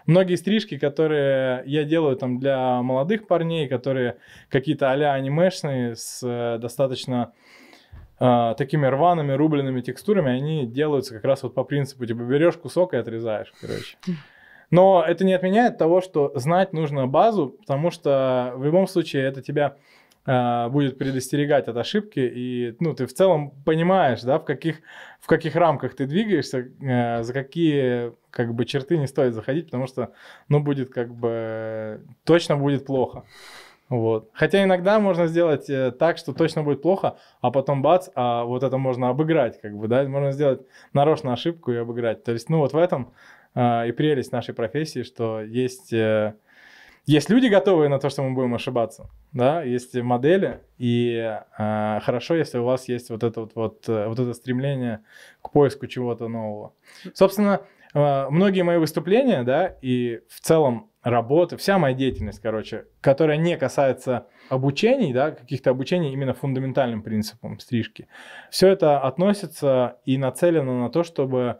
многие стрижки, которые я делаю там для молодых парней, которые какие-то а-ля анимешные, с достаточно такими рваными, рубленными текстурами, они делаются как раз вот по принципу, типа берешь кусок и отрезаешь, короче. Но это не отменяет того, что знать нужно базу, потому что в любом случае это тебя будет предостерегать от ошибки. И ну, ты в целом понимаешь, да, в каких рамках ты двигаешься, за какие как бы черты не стоит заходить, потому что ну, будет как бы точно будет плохо. Вот. Хотя иногда можно сделать так, что точно будет плохо, а потом бац, а вот это можно обыграть, как бы, да, можно сделать нарочно ошибку и обыграть. То есть, ну вот в этом и прелесть нашей профессии, что есть люди, готовые на то, что мы будем ошибаться, да, есть модели, и хорошо, если у вас есть вот это стремление к поиску чего-то нового. Собственно, многие мои выступления, да, и в целом работа, вся моя деятельность, короче, которая не касается обучений, да, каких-то обучений именно фундаментальным принципам стрижки, все это относится и нацелено на то, чтобы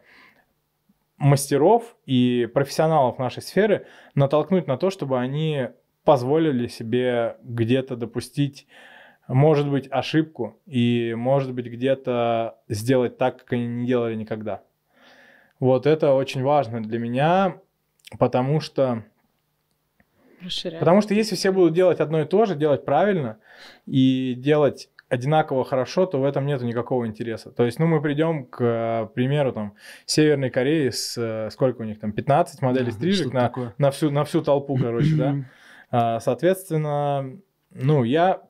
мастеров и профессионалов нашей сферы натолкнуть на то, чтобы они позволили себе где-то допустить, может быть, ошибку и, может быть, где-то сделать так, как они не делали никогда. Вот это очень важно для меня, потому что если все будут делать одно и то же, делать правильно и делать одинаково хорошо, то в этом нет никакого интереса. То есть, ну, мы придем к примеру там Северной Кореи с сколько у них там 15 моделей стрижек на всю толпу, короче, да. Соответственно, ну, я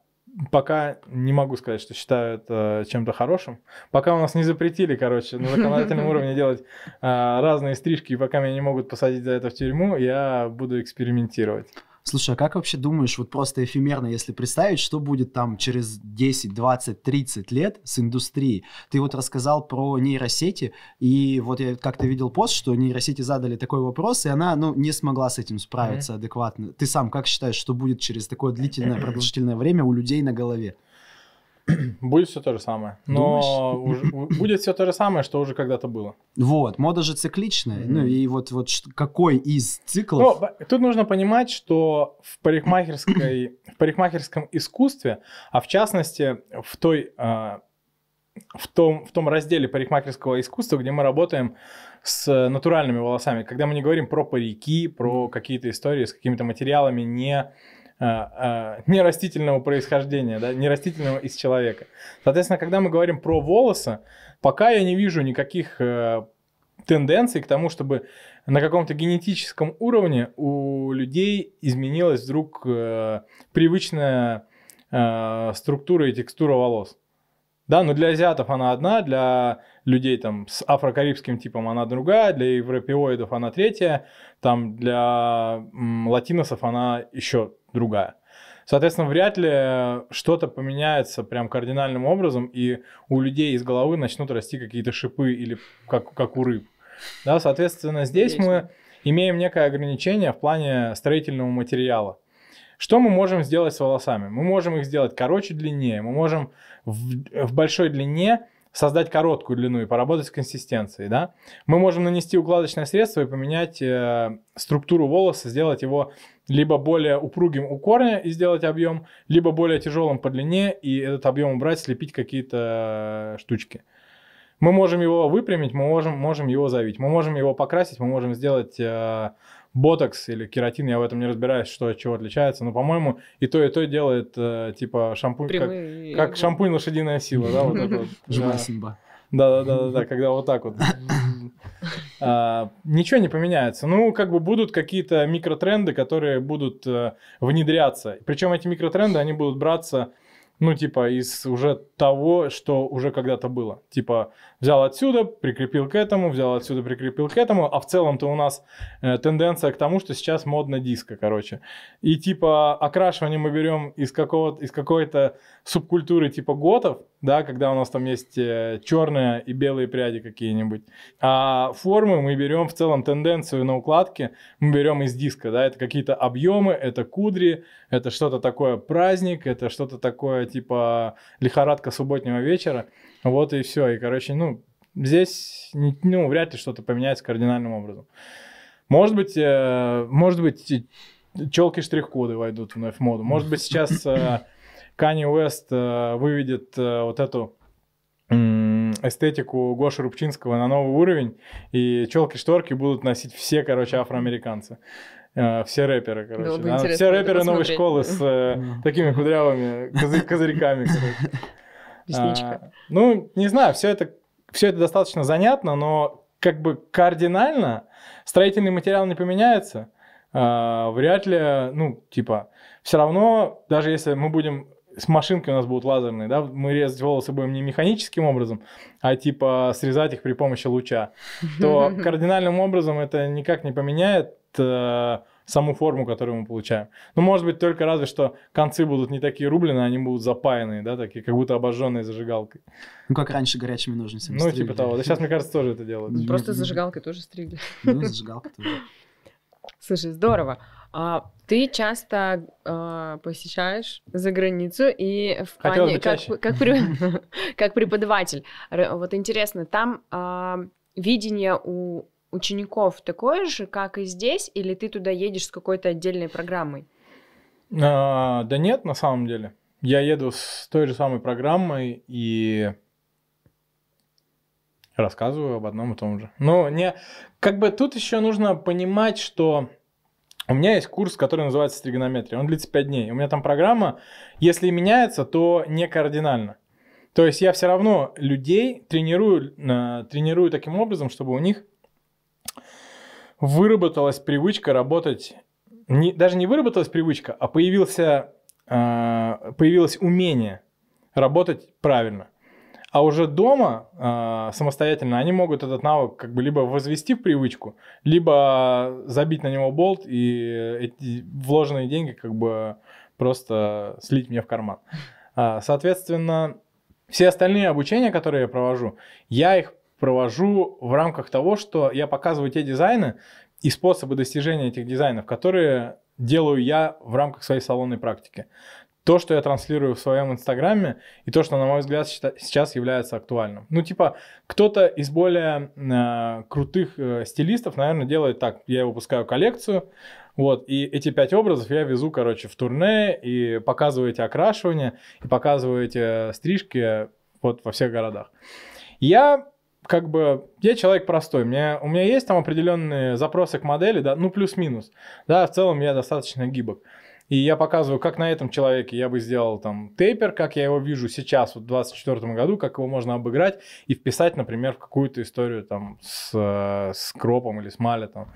пока не могу сказать, что считаю это чем-то хорошим. Пока у нас не запретили, короче, на законодательном уровне делать разные стрижки, и пока меня не могут посадить за это в тюрьму, я буду экспериментировать. Слушай, а как вообще думаешь, вот просто эфемерно, если представить, что будет там через 10, 20, 30 лет с индустрией? Ты вот рассказал про нейросети, и вот я как-то видел пост, что нейросети задали такой вопрос, и она, ну, не смогла с этим справиться адекватно. Ты сам как считаешь, что будет через такое длительное, продолжительное время у людей на голове? Будет все то же самое. Но будет все то же самое, что уже когда-то было. Вот, мода же цикличная. Ну и вот какой из циклов... Ну, тут нужно понимать, что в парикмахерском искусстве, а в частности в том разделе парикмахерского искусства, где мы работаем с натуральными волосами, когда мы не говорим про парики, про какие-то истории с какими-то материалами нерастительного происхождения, да, нерастительного из человека. Соответственно, когда мы говорим про волосы, пока я не вижу никаких тенденций к тому, чтобы на каком-то генетическом уровне у людей изменилась вдруг привычная структура и текстура волос. Да, но для азиатов она одна, для людей там с афрокарибским типом она другая, для европеоидов она третья, там для латиносов она еще другая. Соответственно, вряд ли что-то поменяется прям кардинальным образом, и у людей из головы начнут расти какие-то шипы или как у рыб. Да, соответственно, здесь мы имеем некое ограничение в плане строительного материала. Что мы можем сделать с волосами? Мы можем их сделать короче, длиннее. Мы можем в большой длине создать короткую длину и поработать с консистенцией. Да? Мы можем нанести укладочное средство и поменять структуру волоса, сделать его либо более упругим у корня и сделать объем, либо более тяжелым по длине и этот объем убрать, слепить какие-то штучки. Мы можем его выпрямить, мы можем его завить, мы можем его покрасить, мы можем сделать... ботокс или кератин, я в этом не разбираюсь, что от чего отличается, но, по-моему, и то делает, типа, шампунь, как шампунь лошадиная сила, да, вот это вот. Живая Симба. Да-да-да, когда вот так вот. Ничего не поменяется. Ну, как бы будут какие-то микротренды, которые будут внедряться. Причем эти микротренды, они будут браться, ну, типа, из уже того, что уже когда-то было. Типа, взял отсюда, прикрепил к этому, взял отсюда, прикрепил к этому. А в целом-то у нас тенденция к тому, что сейчас модно диско, короче. И типа окрашивание мы берем из какой-то субкультуры типа готов, да, когда у нас там есть черные и белые пряди какие-нибудь. А формы мы берем в целом тенденцию на укладке, мы берем из диска, да, это какие-то объемы, это кудри, это что-то такое праздник, это что-то такое типа лихорадка субботнего вечера, вот и все, и короче, ну, здесь, ну, вряд ли что-то поменяется кардинальным образом. Может быть, челки штрих-коды войдут вновь в моду. Может быть, сейчас Канье Вест выведет вот эту эстетику Гоши Рубчинского на новый уровень, и челки-шторки будут носить все, короче, афроамериканцы. Все рэперы, короче. Все рэперы новой школы с такими кудрявыми козырьками. Ну, не знаю, все это достаточно занятно, но как бы кардинально строительный материал не поменяется. Вряд ли, ну, типа, все равно, даже если мы будем, с машинки у нас будут лазерные, да, мы резать волосы будем не механическим образом, а типа срезать их при помощи луча, то кардинальным образом это никак не поменяет саму форму, которую мы получаем. Ну, может быть, только разве что концы будут не такие рублены, они будут запаянные, да, такие, как будто обожженные зажигалкой. Ну, как раньше горячими ножницами стригли. Ну, типа того. Да сейчас, мне кажется, тоже это делают. Просто зажигалкой тоже стригли. Ну, зажигалкой тоже. Слушай, здорово. Ты часто посещаешь за границу и в плане... Как преподаватель. Вот интересно, там видение у учеников такое же, как и здесь, или ты туда едешь с какой-то отдельной программой? Да нет, на самом деле. Я еду с той же самой программой и рассказываю об одном и том же. Но не... как бы тут еще нужно понимать, что у меня есть курс, который называется «Стригонометрия». Он длится 5 дней. У меня там программа, если меняется, то не кардинально. То есть я все равно людей тренирую таким образом, чтобы у них выработалась привычка работать, даже не выработалась привычка, а появилось умение работать правильно. А уже дома самостоятельно они могут этот навык как бы либо возвести в привычку, либо забить на него болт и эти вложенные деньги как бы просто слить мне в карман. Соответственно, все остальные обучения, которые я провожу, я их провожу в рамках того, что я показываю те дизайны и способы достижения этих дизайнов, которые делаю я в рамках своей салонной практики. То, что я транслирую в своем инстаграме, и то, что, на мой взгляд, сейчас является актуальным. Ну, типа, кто-то из более крутых стилистов, наверное, делает так. Я выпускаю коллекцию, вот, и эти 5 образов я везу, короче, в турне, и показываю эти окрашивания, и показываю эти стрижки вот во всех городах. Я человек простой, у меня есть там определенные запросы к модели, да, ну, плюс-минус, да, в целом я достаточно гибок. И я показываю, как на этом человеке я бы сделал там тейпер, как я его вижу сейчас, вот в 2024 году, как его можно обыграть и вписать, например, в какую-то историю там с кропом или с малетом.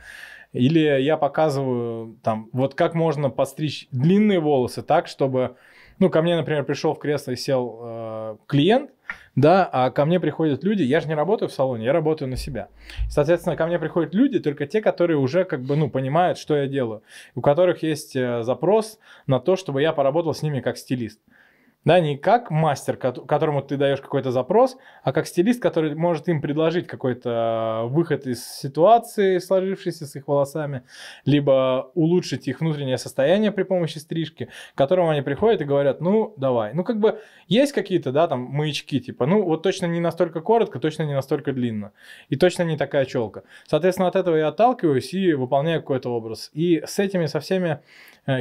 Или я показываю там, вот как можно подстричь длинные волосы так, чтобы, ну, ко мне, например, пришел в кресло и сел клиент, да, а ко мне приходят люди, я же не работаю в салоне, я работаю на себя. Соответственно, ко мне приходят люди, только те, которые уже как бы, ну, понимают, что я делаю, у которых есть запрос на то, чтобы я поработал с ними как стилист. Да, не как мастер, которому ты даешь какой-то запрос, а как стилист, который может им предложить какой-то выход из ситуации, сложившейся с их волосами, либо улучшить их внутреннее состояние при помощи стрижки, к которому они приходят и говорят, ну, давай. Ну, как бы есть какие-то, да, там, маячки, типа, ну, вот точно не настолько коротко, точно не настолько длинно, и точно не такая челка. Соответственно, от этого я отталкиваюсь и выполняю какой-то образ. И с этими, со всеми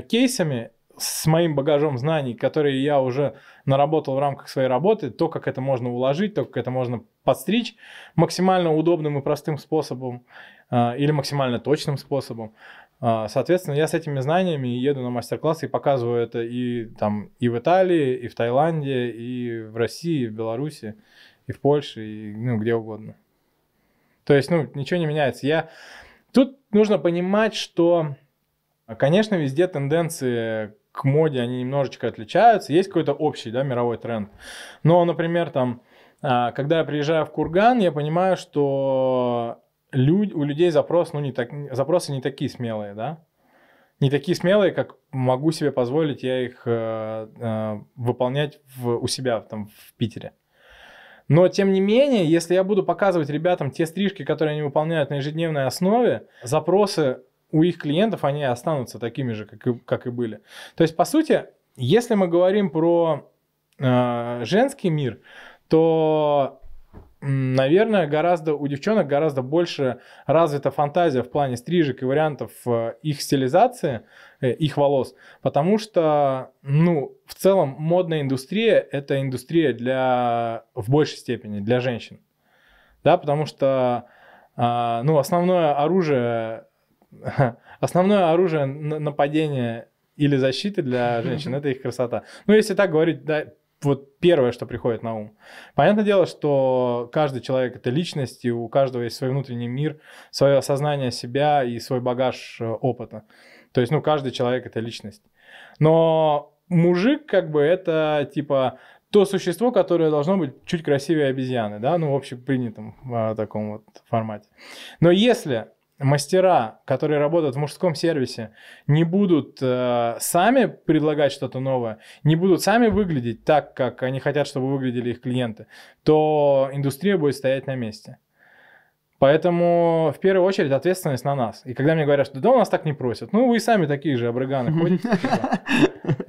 кейсами, с моим багажом знаний, которые я уже наработал в рамках своей работы, то, как это можно уложить, то, как это можно подстричь максимально удобным и простым способом или максимально точным способом. Соответственно, я с этими знаниями еду на мастер-классы и показываю это и, там, и в Италии, и в Таиланде, и в России, и в Беларуси, и в Польше, и, ну, где угодно. То есть, ну, ничего не меняется. Тут нужно понимать, что, конечно, везде тенденции к моде, они немножечко отличаются. Есть какой-то общий, да, мировой тренд. Но, например, там, когда я приезжаю в Курган, я понимаю, что у людей запросы не такие смелые, да. не такие смелые, как могу себе позволить я их выполнять у себя там в Питере. Но, тем не менее, если я буду показывать ребятам те стрижки, которые они выполняют на ежедневной основе, запросы у их клиентов, они останутся такими же, как и были. То есть, по сути, если мы говорим про женский мир, то, наверное, у девчонок гораздо больше развита фантазия в плане стрижек и вариантов их стилизации, их волос, потому что, ну, в целом модная индустрия – это индустрия в большей степени для женщин, да, потому что, ну, основное оружие нападения или защиты для женщин – это их красота. Ну, если так говорить, да. Вот первое, что приходит на ум. Понятное дело, что каждый человек – это личность, и у каждого есть свой внутренний мир, свое осознание себя и свой багаж опыта. То есть, ну, каждый человек – это личность. Но мужик, как бы, это, типа, то существо, которое должно быть чуть красивее обезьяны, да, ну, в общепринятом таком вот формате. Но если мастера, которые работают в мужском сервисе, не будут сами предлагать что-то новое, не будут сами выглядеть так, как они хотят, чтобы выглядели их клиенты, то индустрия будет стоять на месте. Поэтому, в первую очередь, ответственность на нас. И когда мне говорят, что да, у нас так не просят, ну, вы и сами такие же обрыганы ходите.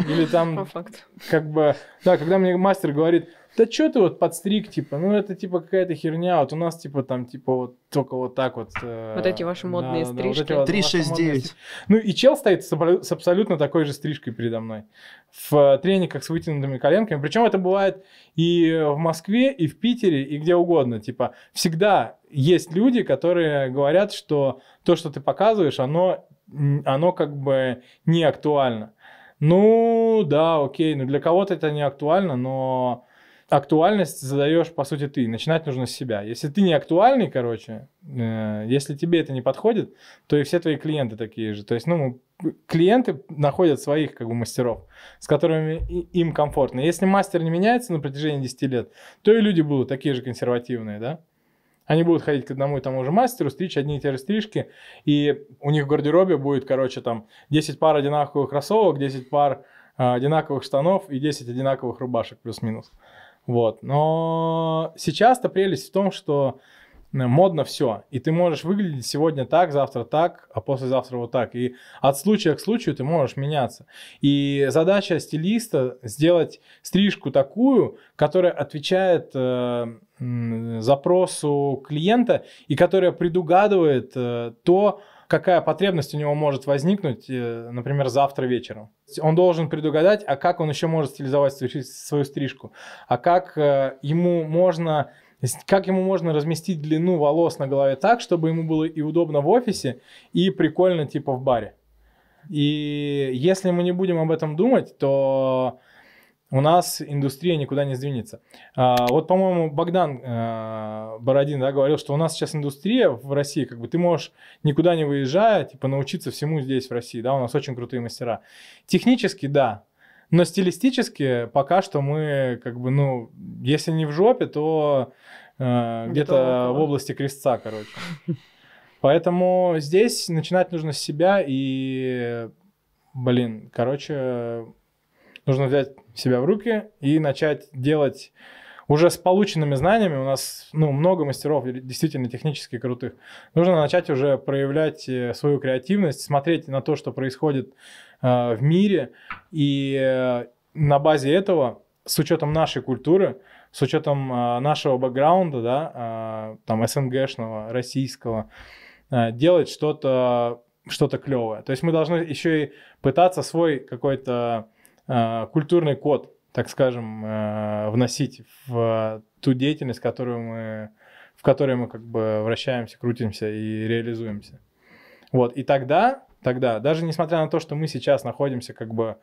Или там, как бы, да, когда мне мастер говорит, да что ты вот подстриг, типа, ну это типа какая-то херня, вот у нас типа там, типа вот только вот так вот. Вот эти ваши модные стрижки. Да, вот 369. Ну и чел стоит с абсолютно такой же стрижкой передо мной. В трениках с вытянутыми коленками. Причем это бывает и в Москве, и в Питере, и где угодно. Типа всегда есть люди, которые говорят, что то, что ты показываешь, оно как бы не актуально. Ну да, окей, ну для кого-то это не актуально, но... Актуальность задаешь, по сути, ты. Начинать нужно с себя. Если ты не актуальный, короче, если тебе это не подходит, то и все твои клиенты такие же. То есть, ну, клиенты находят своих, как бы, мастеров, с которыми им комфортно. Если мастер не меняется на протяжении 10 лет, то и люди будут такие же консервативные, да? Они будут ходить к одному и тому же мастеру, стричь одни и те же стрижки, и у них в гардеробе будет, короче, там 10 пар одинаковых кроссовок, 10 пар одинаковых штанов и 10 одинаковых рубашек плюс-минус. Вот, но сейчас-то прелесть в том, что модно все, и ты можешь выглядеть сегодня так, завтра так, а послезавтра вот так, и от случая к случаю ты можешь меняться. И задача стилиста сделать стрижку такую, которая отвечает запросу клиента и которая предугадывает то, какая потребность у него может возникнуть, например, завтра вечером. Он должен предугадать, а как он еще может стилизовать свою стрижку, а как ему можно разместить длину волос на голове так, чтобы ему было и удобно в офисе, и прикольно типа в баре. И если мы не будем об этом думать, то у нас индустрия никуда не сдвинется. Вот, по-моему, Богдан Бородин, да, говорил, что у нас сейчас индустрия в России, как бы ты можешь, никуда не выезжая, типа научиться всему здесь, в России, да, у нас очень крутые мастера. Технически, да, но стилистически пока что мы, как бы, ну, если не в жопе, то где-то в области крестца, короче. Поэтому здесь начинать нужно с себя и, блин, короче... Нужно взять себя в руки и начать делать уже с полученными знаниями. У нас, ну, много мастеров действительно технически крутых. Нужно начать уже проявлять свою креативность, смотреть на то, что происходит в мире. И на базе этого, с учетом нашей культуры, с учетом нашего бэкграунда, да, там, СНГшного, российского, делать что-то клевое. То есть мы должны еще и пытаться свой какой-то... культурный код, так скажем, вносить в ту деятельность, в которой мы как бы вращаемся, крутимся и реализуемся. Вот, и тогда, даже несмотря на то, что мы сейчас находимся как бы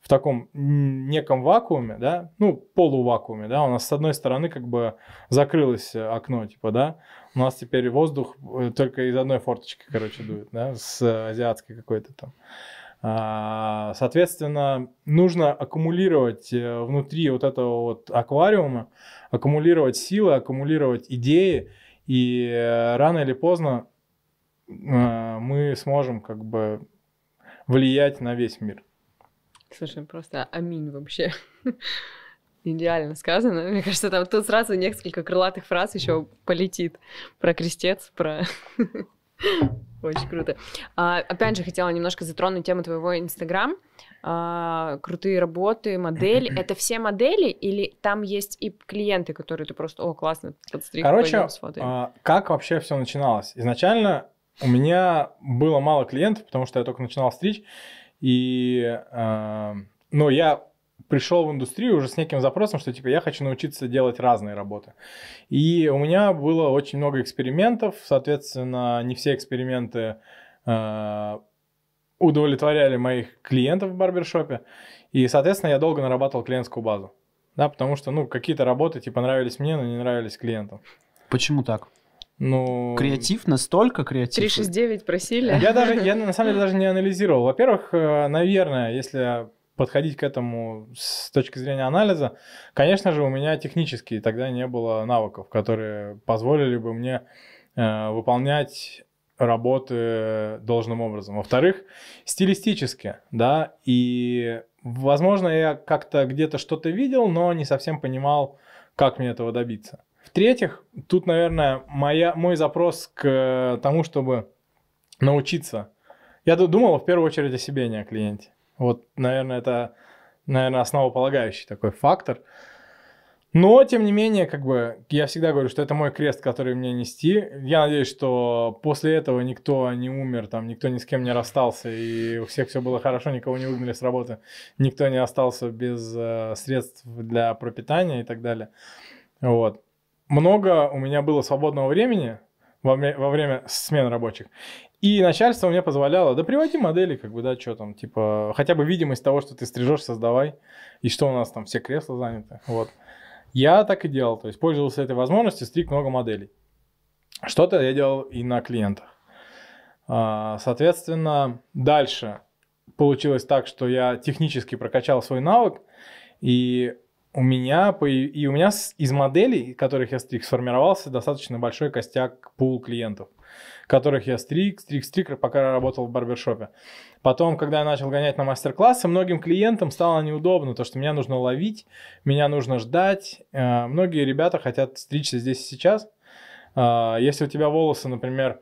в таком неком вакууме, да, ну, полувакууме, да, у нас с одной стороны как бы закрылось окно, типа, да, у нас теперь воздух только из одной форточки, короче, дует, да, с азиатской какой-то там. Соответственно, нужно аккумулировать внутри вот этого вот аквариума, аккумулировать силы, аккумулировать идеи, и рано или поздно мы сможем как бы влиять на весь мир. Слушай, просто аминь вообще. Идеально сказано. Мне кажется, там тут сразу несколько крылатых фраз еще полетит. Про крестец, про... Очень круто. Опять же, хотела немножко затронуть тему твоего Инстаграм. Крутые работы, модель. Это все модели или там есть и клиенты, которые ты просто, о, классно, подстриг, пойдем сфоткаем? Короче, как вообще все начиналось? Изначально у меня было мало клиентов, потому что я только начинал стричь. И, но я пришел в индустрию уже с неким запросом, что типа я хочу научиться делать разные работы. И у меня было очень много экспериментов, соответственно, не все эксперименты удовлетворяли моих клиентов в барбершопе. И, соответственно, я долго нарабатывал клиентскую базу, да, потому что, ну, какие-то работы типа нравились мне, но не нравились клиентам. Почему так? Ну, креатив, настолько креатив. 369 просили. Я на самом деле даже не анализировал. Во-первых, наверное, если подходить к этому с точки зрения анализа, конечно же, у меня технически тогда не было навыков, которые позволили бы мне выполнять работы должным образом. Во-вторых, стилистически, да, и, возможно, я как-то где-то что-то видел, но не совсем понимал, как мне этого добиться. В-третьих, тут, наверное, мой запрос к тому, чтобы научиться. Я думал в первую очередь о себе, не о клиенте. Вот, наверное, это, основополагающий такой фактор. Но, тем не менее, как бы, я всегда говорю, что это мой крест, который мне нести. Я надеюсь, что после этого никто не умер, там, никто ни с кем не расстался, и у всех все было хорошо, никого не выгнали с работы, никто не остался без средств для пропитания и так далее. Вот. Много у меня было свободного времени во время смен рабочих. И начальство мне позволяло, да приводи модели, как бы, да, что там, типа, хотя бы видимость того, что ты стрижешь, создавай, и что у нас там все кресла заняты, вот. Я так и делал, то есть пользовался этой возможностью, стриг много моделей. Что-то я делал и на клиентах. Соответственно, дальше получилось так, что я технически прокачал свой навык, и у меня из моделей, которых я стриг, сформировался достаточно большой костяк, пул клиентов, которых я стриг, пока я работал в барбершопе. Потом, когда я начал гонять на мастер-классы, многим клиентам стало неудобно, то, что меня нужно ловить, меня нужно ждать. Многие ребята хотят стричься здесь и сейчас. Если у тебя волосы, например,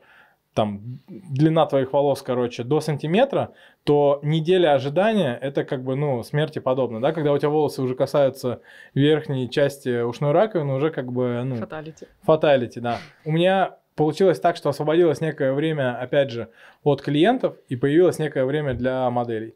там, длина твоих волос, короче, до сантиметра, то неделя ожидания – это как бы, ну, смерти подобно, да? Когда у тебя волосы уже касаются верхней части ушной раковины, уже как бы, ну… Фаталити. Фаталити, да. У меня… Получилось так, что освободилось некое время, опять же, от клиентов, и появилось некое время для моделей.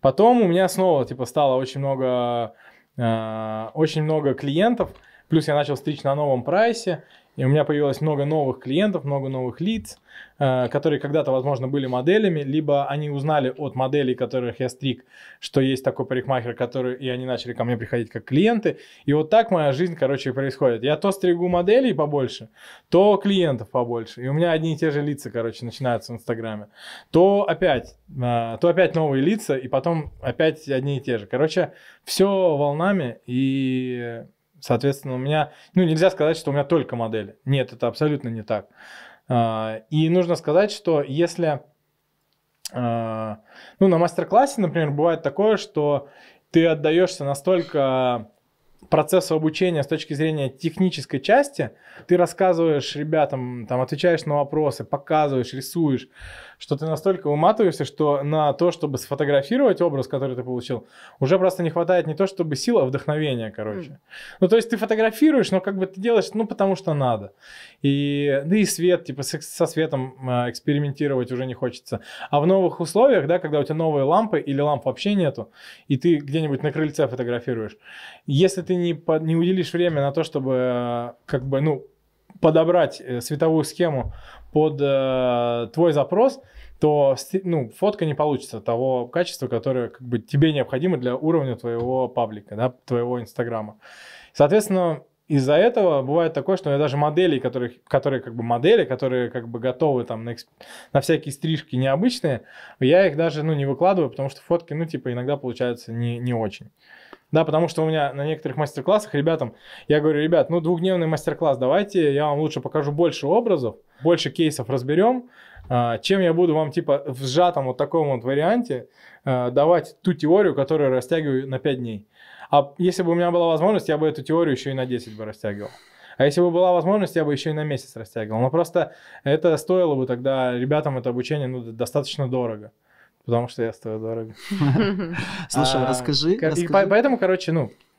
Потом у меня снова, типа, стало очень много клиентов, плюс я начал стричь на новом прайсе, и у меня появилось много новых клиентов, много новых лиц, которые когда-то, возможно, были моделями, либо они узнали от моделей, которых я стриг, что есть такой парикмахер, который, и они начали ко мне приходить как клиенты. И вот так моя жизнь, короче, происходит. Я то стригу моделей побольше, то клиентов побольше. И у меня одни и те же лица, короче, начинаются в Инстаграме. То опять новые лица, и потом опять одни и те же. Короче, все волнами и... Соответственно, у меня, ну, нельзя сказать, что у меня только модели. Нет, это абсолютно не так. И нужно сказать, что если, ну, на мастер-классе, например, бывает такое, что ты отдаешься настолько процессу обучения с точки зрения технической части, ты рассказываешь ребятам, там, отвечаешь на вопросы, показываешь, рисуешь, что ты настолько выматываешься, что на то, чтобы сфотографировать образ, который ты получил, уже просто не хватает не то чтобы сил, а вдохновения, короче. Ну, то есть ты фотографируешь, но как бы ты делаешь, ну, потому что надо. И, да и свет, типа, со светом экспериментировать уже не хочется. А в новых условиях, да, когда у тебя новые лампы или ламп вообще нету, и ты где-нибудь на крыльце фотографируешь, если ты не уделишь время на то, чтобы, как бы, ну, подобрать световую схему под твой запрос, то, ну, фотка не получится того качества, которое, как бы, тебе необходимо для уровня твоего паблика, да, твоего Инстаграма. Соответственно, из-за этого бывает такое, что я даже моделей, которые готовы там на всякие стрижки необычные, я их даже, ну, не выкладываю, потому что фотки, ну, типа, иногда получаются не очень. Да, потому что у меня на некоторых мастер-классах ребятам, я говорю, ребят, ну, двухдневный мастер-класс, давайте я вам лучше покажу больше образов, больше кейсов разберем, чем я буду вам типа в сжатом вот таком вот варианте давать ту теорию, которую растягиваю на 5 дней. А если бы у меня была возможность, я бы эту теорию еще и на 10 бы растягивал. А если бы была возможность, я бы еще и на месяц растягивал. Но просто это стоило бы тогда ребятам это обучение достаточно дорого. Потому что я стою дорого. Слушай, расскажи. Поэтому, короче,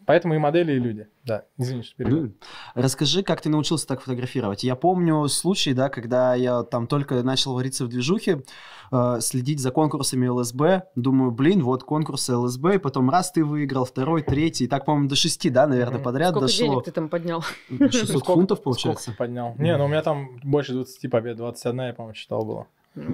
поэтому и модели, и люди. Да, извини, что перебил. Расскажи, как ты научился так фотографировать. Я помню случай, да, когда я там только начал вариться в движухе, следить за конкурсами ЛСБ. Думаю, блин, вот конкурсы ЛСБ, и потом раз ты выиграл, второй, третий. И так, по-моему, до 6, да, наверное, подряд дошло. Сколько денег ты там поднял? 600 фунтов, получается? Сколько ты поднял? Не, ну у меня там больше 20 побед, 21, я, по-моему, считал, было.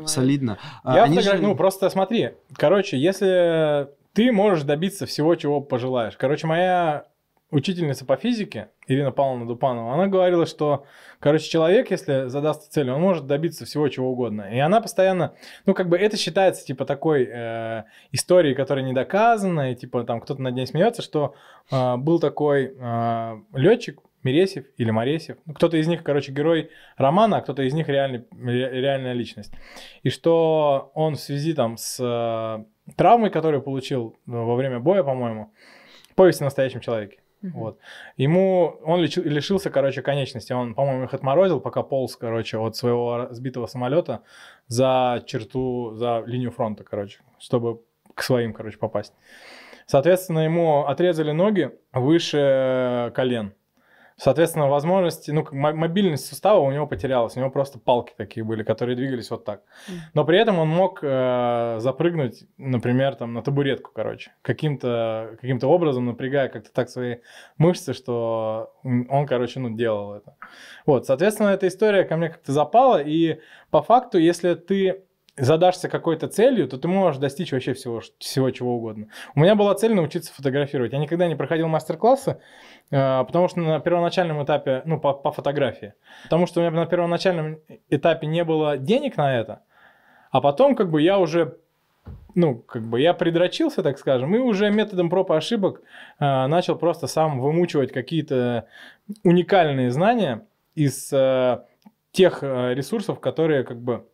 Солидно. Я ну, просто смотри, короче, если ты можешь добиться всего, чего пожелаешь. Короче, моя учительница по физике, Ирина Павловна Дупанова, она говорила, что, короче, человек, если задаст цель, он может добиться всего, чего угодно. И она постоянно, ну, как бы это считается, типа, такой историей, которая не доказана, и, типа, там, кто-то над ней смеется, что был такой летчик, Мересев или Моресев. Кто-то из них, короче, герой романа, а кто-то из них реальная личность. И что он в связи там с травмой, которую получил во время боя, по-моему, повесть о настоящем человеке. Вот. Ему он лишился, короче, конечности. Он, по-моему, их отморозил, пока полз, короче, от своего сбитого самолета за черту, за линию фронта, короче, чтобы к своим, короче, попасть. Соответственно, ему отрезали ноги выше колен. Соответственно, возможности, ну, мобильность сустава у него потерялась, у него просто палки такие были, которые двигались вот так. Но при этом он мог запрыгнуть, например, там, на табуретку, короче, каким-то образом, напрягая как-то так свои мышцы, что он, короче, ну, делал это. Вот, соответственно, эта история ко мне как-то запала, и по факту, если ты задашься какой-то целью, то ты можешь достичь вообще всего чего угодно. У меня была цель научиться фотографировать. Я никогда не проходил мастер-классы, потому что на первоначальном этапе, ну, по фотографии, потому что у меня на первоначальном этапе не было денег на это, а потом, как бы, я уже, ну, как бы, я придрочился, так скажем, и уже методом проб и ошибок начал просто сам вымучивать какие-то уникальные знания из тех ресурсов, которые, как бы,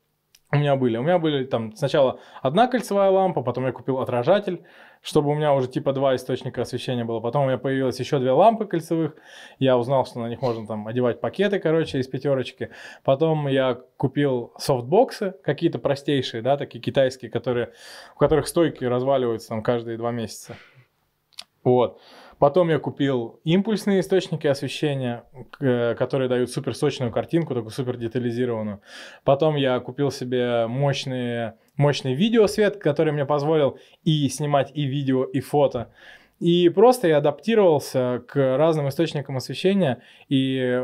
у меня были там сначала одна кольцевая лампа, потом я купил отражатель, чтобы у меня уже типа 2 источника освещения было. Потом у меня появилось еще 2 лампы кольцевых. Я узнал, что на них можно там одевать пакеты, короче, из 5-ки. Потом я купил софтбоксы, какие-то простейшие, да, такие китайские, у которых стойки разваливаются там каждые 2 месяца. Вот. Потом я купил импульсные источники освещения, которые дают супер сочную картинку, такую супер детализированную. Потом я купил себе мощный видеосвет, который мне позволил и снимать и видео, и фото. И просто я адаптировался к разным источникам освещения и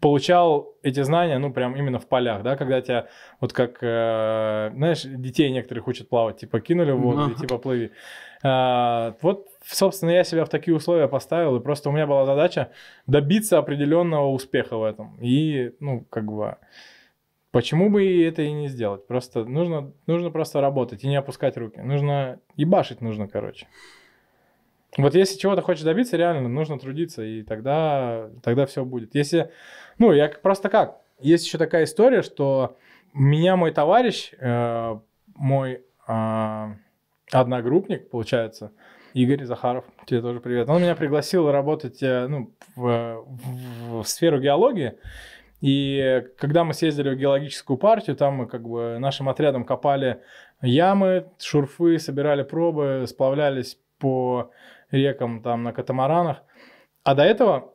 получал эти знания, ну, прям именно в полях, да, когда тебя, вот как, знаешь, детей некоторых учат плавать, типа, кинули в воду и типа плыви. Вот, собственно, я себя в такие условия поставил, и просто у меня была задача добиться определенного успеха в этом. И, ну, как бы, почему бы и это и не сделать? Просто нужно просто работать и не опускать руки. Нужно ебашить, короче. Вот если чего-то хочешь добиться, реально нужно трудиться, и тогда все будет. Если, ну, я просто как. Есть еще такая история, что меня мой товарищ, мой одногруппник, получается, Игорь Захаров, тебе тоже привет. Он меня пригласил работать, ну, в сферу геологии. И когда мы съездили в геологическую партию, там мы, как бы, нашим отрядом копали ямы, шурфы, собирали пробы, сплавлялись по рекам там на катамаранах. А до этого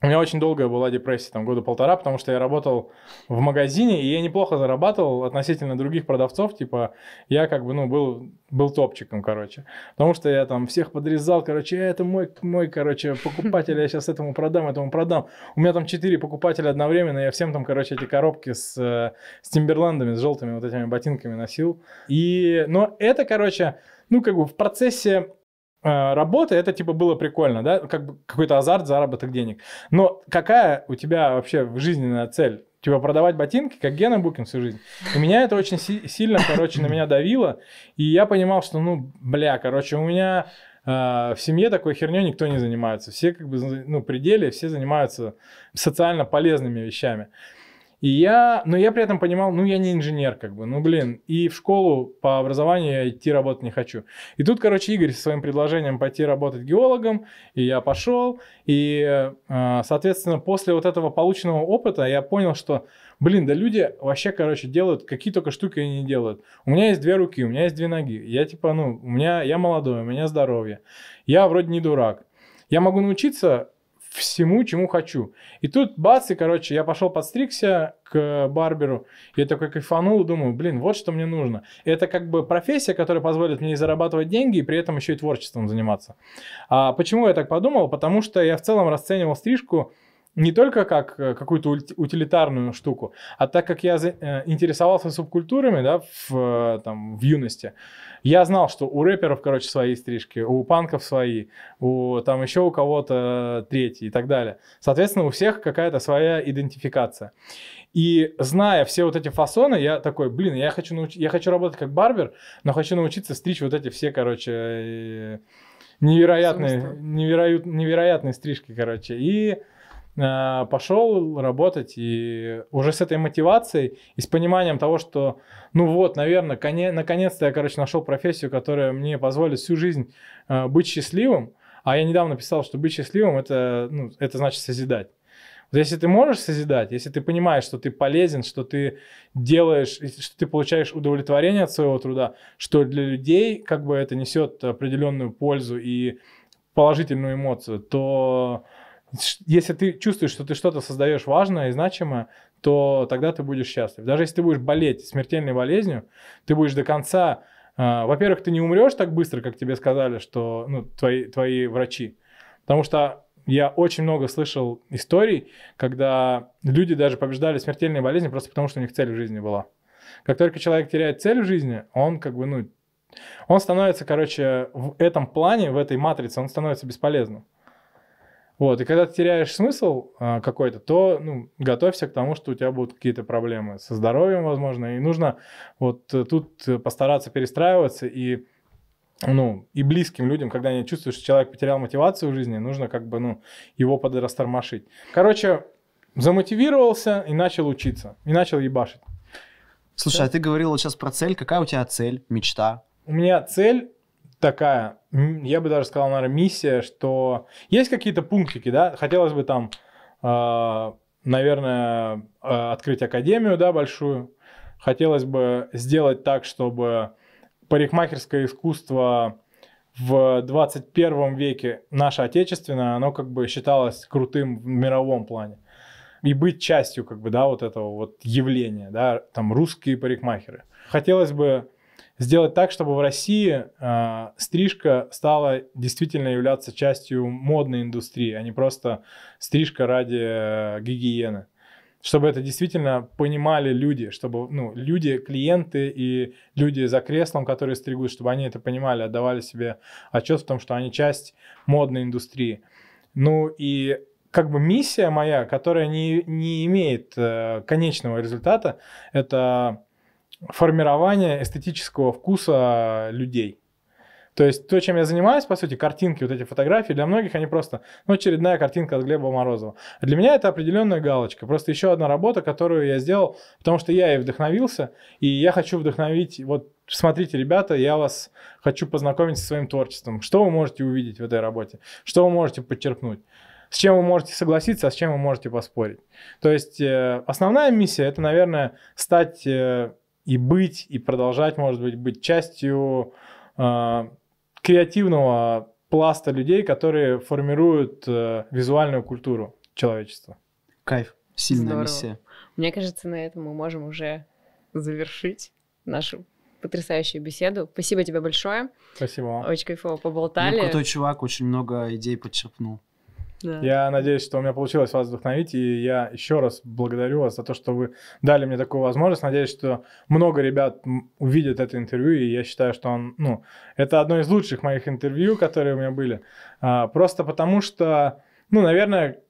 у меня очень долгая была депрессия, там года 1,5, потому что я работал в магазине, и я неплохо зарабатывал относительно других продавцов, типа, я, как бы, ну, был топчиком, короче, потому что я там всех подрезал, короче, это мой, короче, покупатель, я сейчас этому продам, у меня там 4 покупателя одновременно, я всем там, короче, эти коробки с тимберландами, с желтыми вот этими ботинками носил, и, но это, короче, ну, как бы, в процессе работы это типа было прикольно, да, как бы какой-то азарт, заработок денег. Но какая у тебя вообще жизненная цель? Типа продавать ботинки, как Гена Букин всю жизнь. И меня это очень сильно, короче, на меня давило. И я понимал, что, ну, бля, короче, у меня в семье такой херней никто не занимается. Все, как бы, ну, пределе, все занимаются социально полезными вещами. И я, но я при этом понимал, ну я не инженер, как бы, ну блин, и в школу по образованию я идти работать не хочу. И тут, короче, Игорь со своим предложением пойти работать геологом, и я пошел, и, соответственно, после вот этого полученного опыта я понял, что, блин, да люди вообще, короче, делают какие только штуки они не делают. У меня есть две руки, у меня есть две ноги, я типа, ну, у меня, я молодой, у меня здоровье, я вроде не дурак, я могу научиться всему, чему хочу. И тут бац, и, короче, я пошел подстригся к барберу. Я такой кайфанул, думаю, блин, вот что мне нужно. Это как бы профессия, которая позволит мне зарабатывать деньги и при этом еще и творчеством заниматься. А почему я так подумал? Потому что я в целом расценивал стрижку не только как какую-то утилитарную штуку, а так как я интересовался субкультурами, да, в юности, я знал, что у рэперов, короче, свои стрижки, у панков свои, у там еще у кого-то третьи и так далее. Соответственно, у всех какая-то своя идентификация. И зная все вот эти фасоны, я такой, блин, я хочу работать как барбер, но хочу научиться стричь вот эти все, короче, невероятные стрижки, короче, и пошел работать, и уже с этой мотивацией и с пониманием того, что, ну вот, наверное, наконец-то я, короче, нашел профессию, которая мне позволит всю жизнь быть счастливым. А я недавно писал, что быть счастливым, это значит созидать. Вот если ты можешь созидать, если ты понимаешь, что ты полезен, что ты делаешь, что ты получаешь удовлетворение от своего труда, что для людей как бы это несет определенную пользу и положительную эмоцию, то если ты чувствуешь, что ты что-то создаешь важное и значимое, то тогда ты будешь счастлив. Даже если ты будешь болеть смертельной болезнью, ты будешь до конца... во-первых, ты не умрешь так быстро, как тебе сказали, что твои врачи. Потому что я очень много слышал историй, когда люди даже побеждали смертельные болезни просто потому, что у них цель в жизни была. Как только человек теряет цель в жизни, он как бы, он становится, короче, в этом плане, в этой матрице, он становится бесполезным. Вот, и когда ты теряешь смысл какой-то, то готовься к тому, что у тебя будут какие-то проблемы со здоровьем, возможно, и нужно вот тут постараться перестраиваться, и, и близким людям, когда они чувствуют, что человек потерял мотивацию в жизни, нужно как бы, его подрастормошить. Короче, замотивировался и начал учиться, и начал ебашить. Слушай, а ты говорил сейчас про цель, какая у тебя цель, мечта? У меня цель... такая, я бы даже сказал, наверное, миссия, что есть какие-то пунктики, да, хотелось бы там, наверное, открыть академию, да, большую, хотелось бы сделать так, чтобы парикмахерское искусство в 21 веке, наше отечественное, оно как бы считалось крутым в мировом плане. И быть частью, как бы, да, вот этого вот явления, да, там русские парикмахеры. Хотелось бы сделать так, чтобы в России стрижка стала действительно являться частью модной индустрии, а не просто стрижка ради гигиены. Чтобы это действительно понимали люди, чтобы люди, клиенты и люди за креслом, которые стригут, чтобы они это понимали, отдавали себе отчет в том, что они часть модной индустрии. Ну и как бы миссия моя, которая не имеет конечного результата, это... формирование эстетического вкуса людей. То есть то, чем я занимаюсь, по сути, картинки, вот эти фотографии, для многих они просто, очередная картинка от Глеба Морозова. А для меня это определенная галочка, просто еще одна работа, которую я сделал, потому что я и вдохновился, и я хочу вдохновить, вот смотрите, ребята, я вас хочу познакомить со своим творчеством. Что вы можете увидеть в этой работе? Что вы можете подчеркнуть? С чем вы можете согласиться, а с чем вы можете поспорить? То есть основная миссия, это, наверное, стать... и продолжать, может быть частью креативного пласта людей, которые формируют визуальную культуру человечества. Кайф, сильная миссия. Мне кажется, на этом мы можем уже завершить нашу потрясающую беседу. Спасибо тебе большое. Спасибо. Очень кайфово поболтали. Ну, крутой чувак, очень много идей подчеркнул. Да. Я надеюсь, что у меня получилось вас вдохновить, и я еще раз благодарю вас за то, что вы дали мне такую возможность. Надеюсь, что много ребят увидят это интервью, и я считаю, что это одно из лучших моих интервью, которые у меня были. Просто потому что, наверное,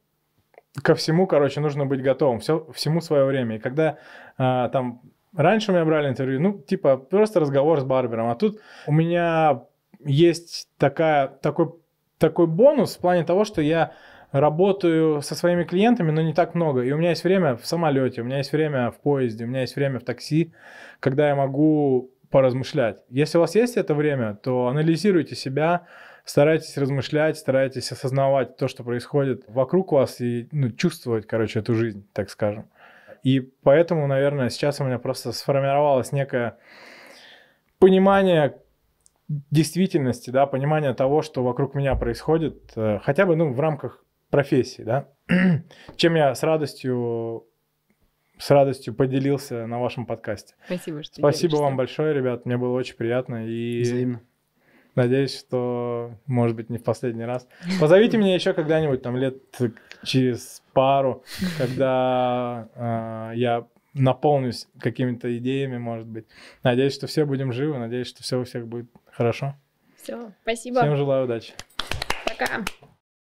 ко всему, короче, нужно быть готовым, всему свое время. И когда раньше у меня брали интервью, просто разговор с барбером, а тут у меня есть такой бонус в плане того, что я работаю со своими клиентами, но не так много. И у меня есть время в самолете, у меня есть время в поезде, у меня есть время в такси, когда я могу поразмышлять. Если у вас есть это время, то анализируйте себя, старайтесь размышлять, старайтесь осознавать то, что происходит вокруг вас, и чувствовать, короче, эту жизнь, так скажем. И поэтому, наверное, сейчас у меня просто сформировалось некое понимание действительности, да, понимание того, что вокруг меня происходит, хотя бы, в рамках профессии, да, чем я с радостью поделился на вашем подкасте. Спасибо, что спасибо вам большое, ребят, мне было очень приятно и взаимно. Надеюсь, что, может быть, не в последний раз. Позовите меня еще когда-нибудь, лет через пару, когда я наполнюсь какими-то идеями, может быть. Надеюсь, что все будем живы, надеюсь, что все у всех будет хорошо. Все, спасибо. Всем желаю удачи. Пока.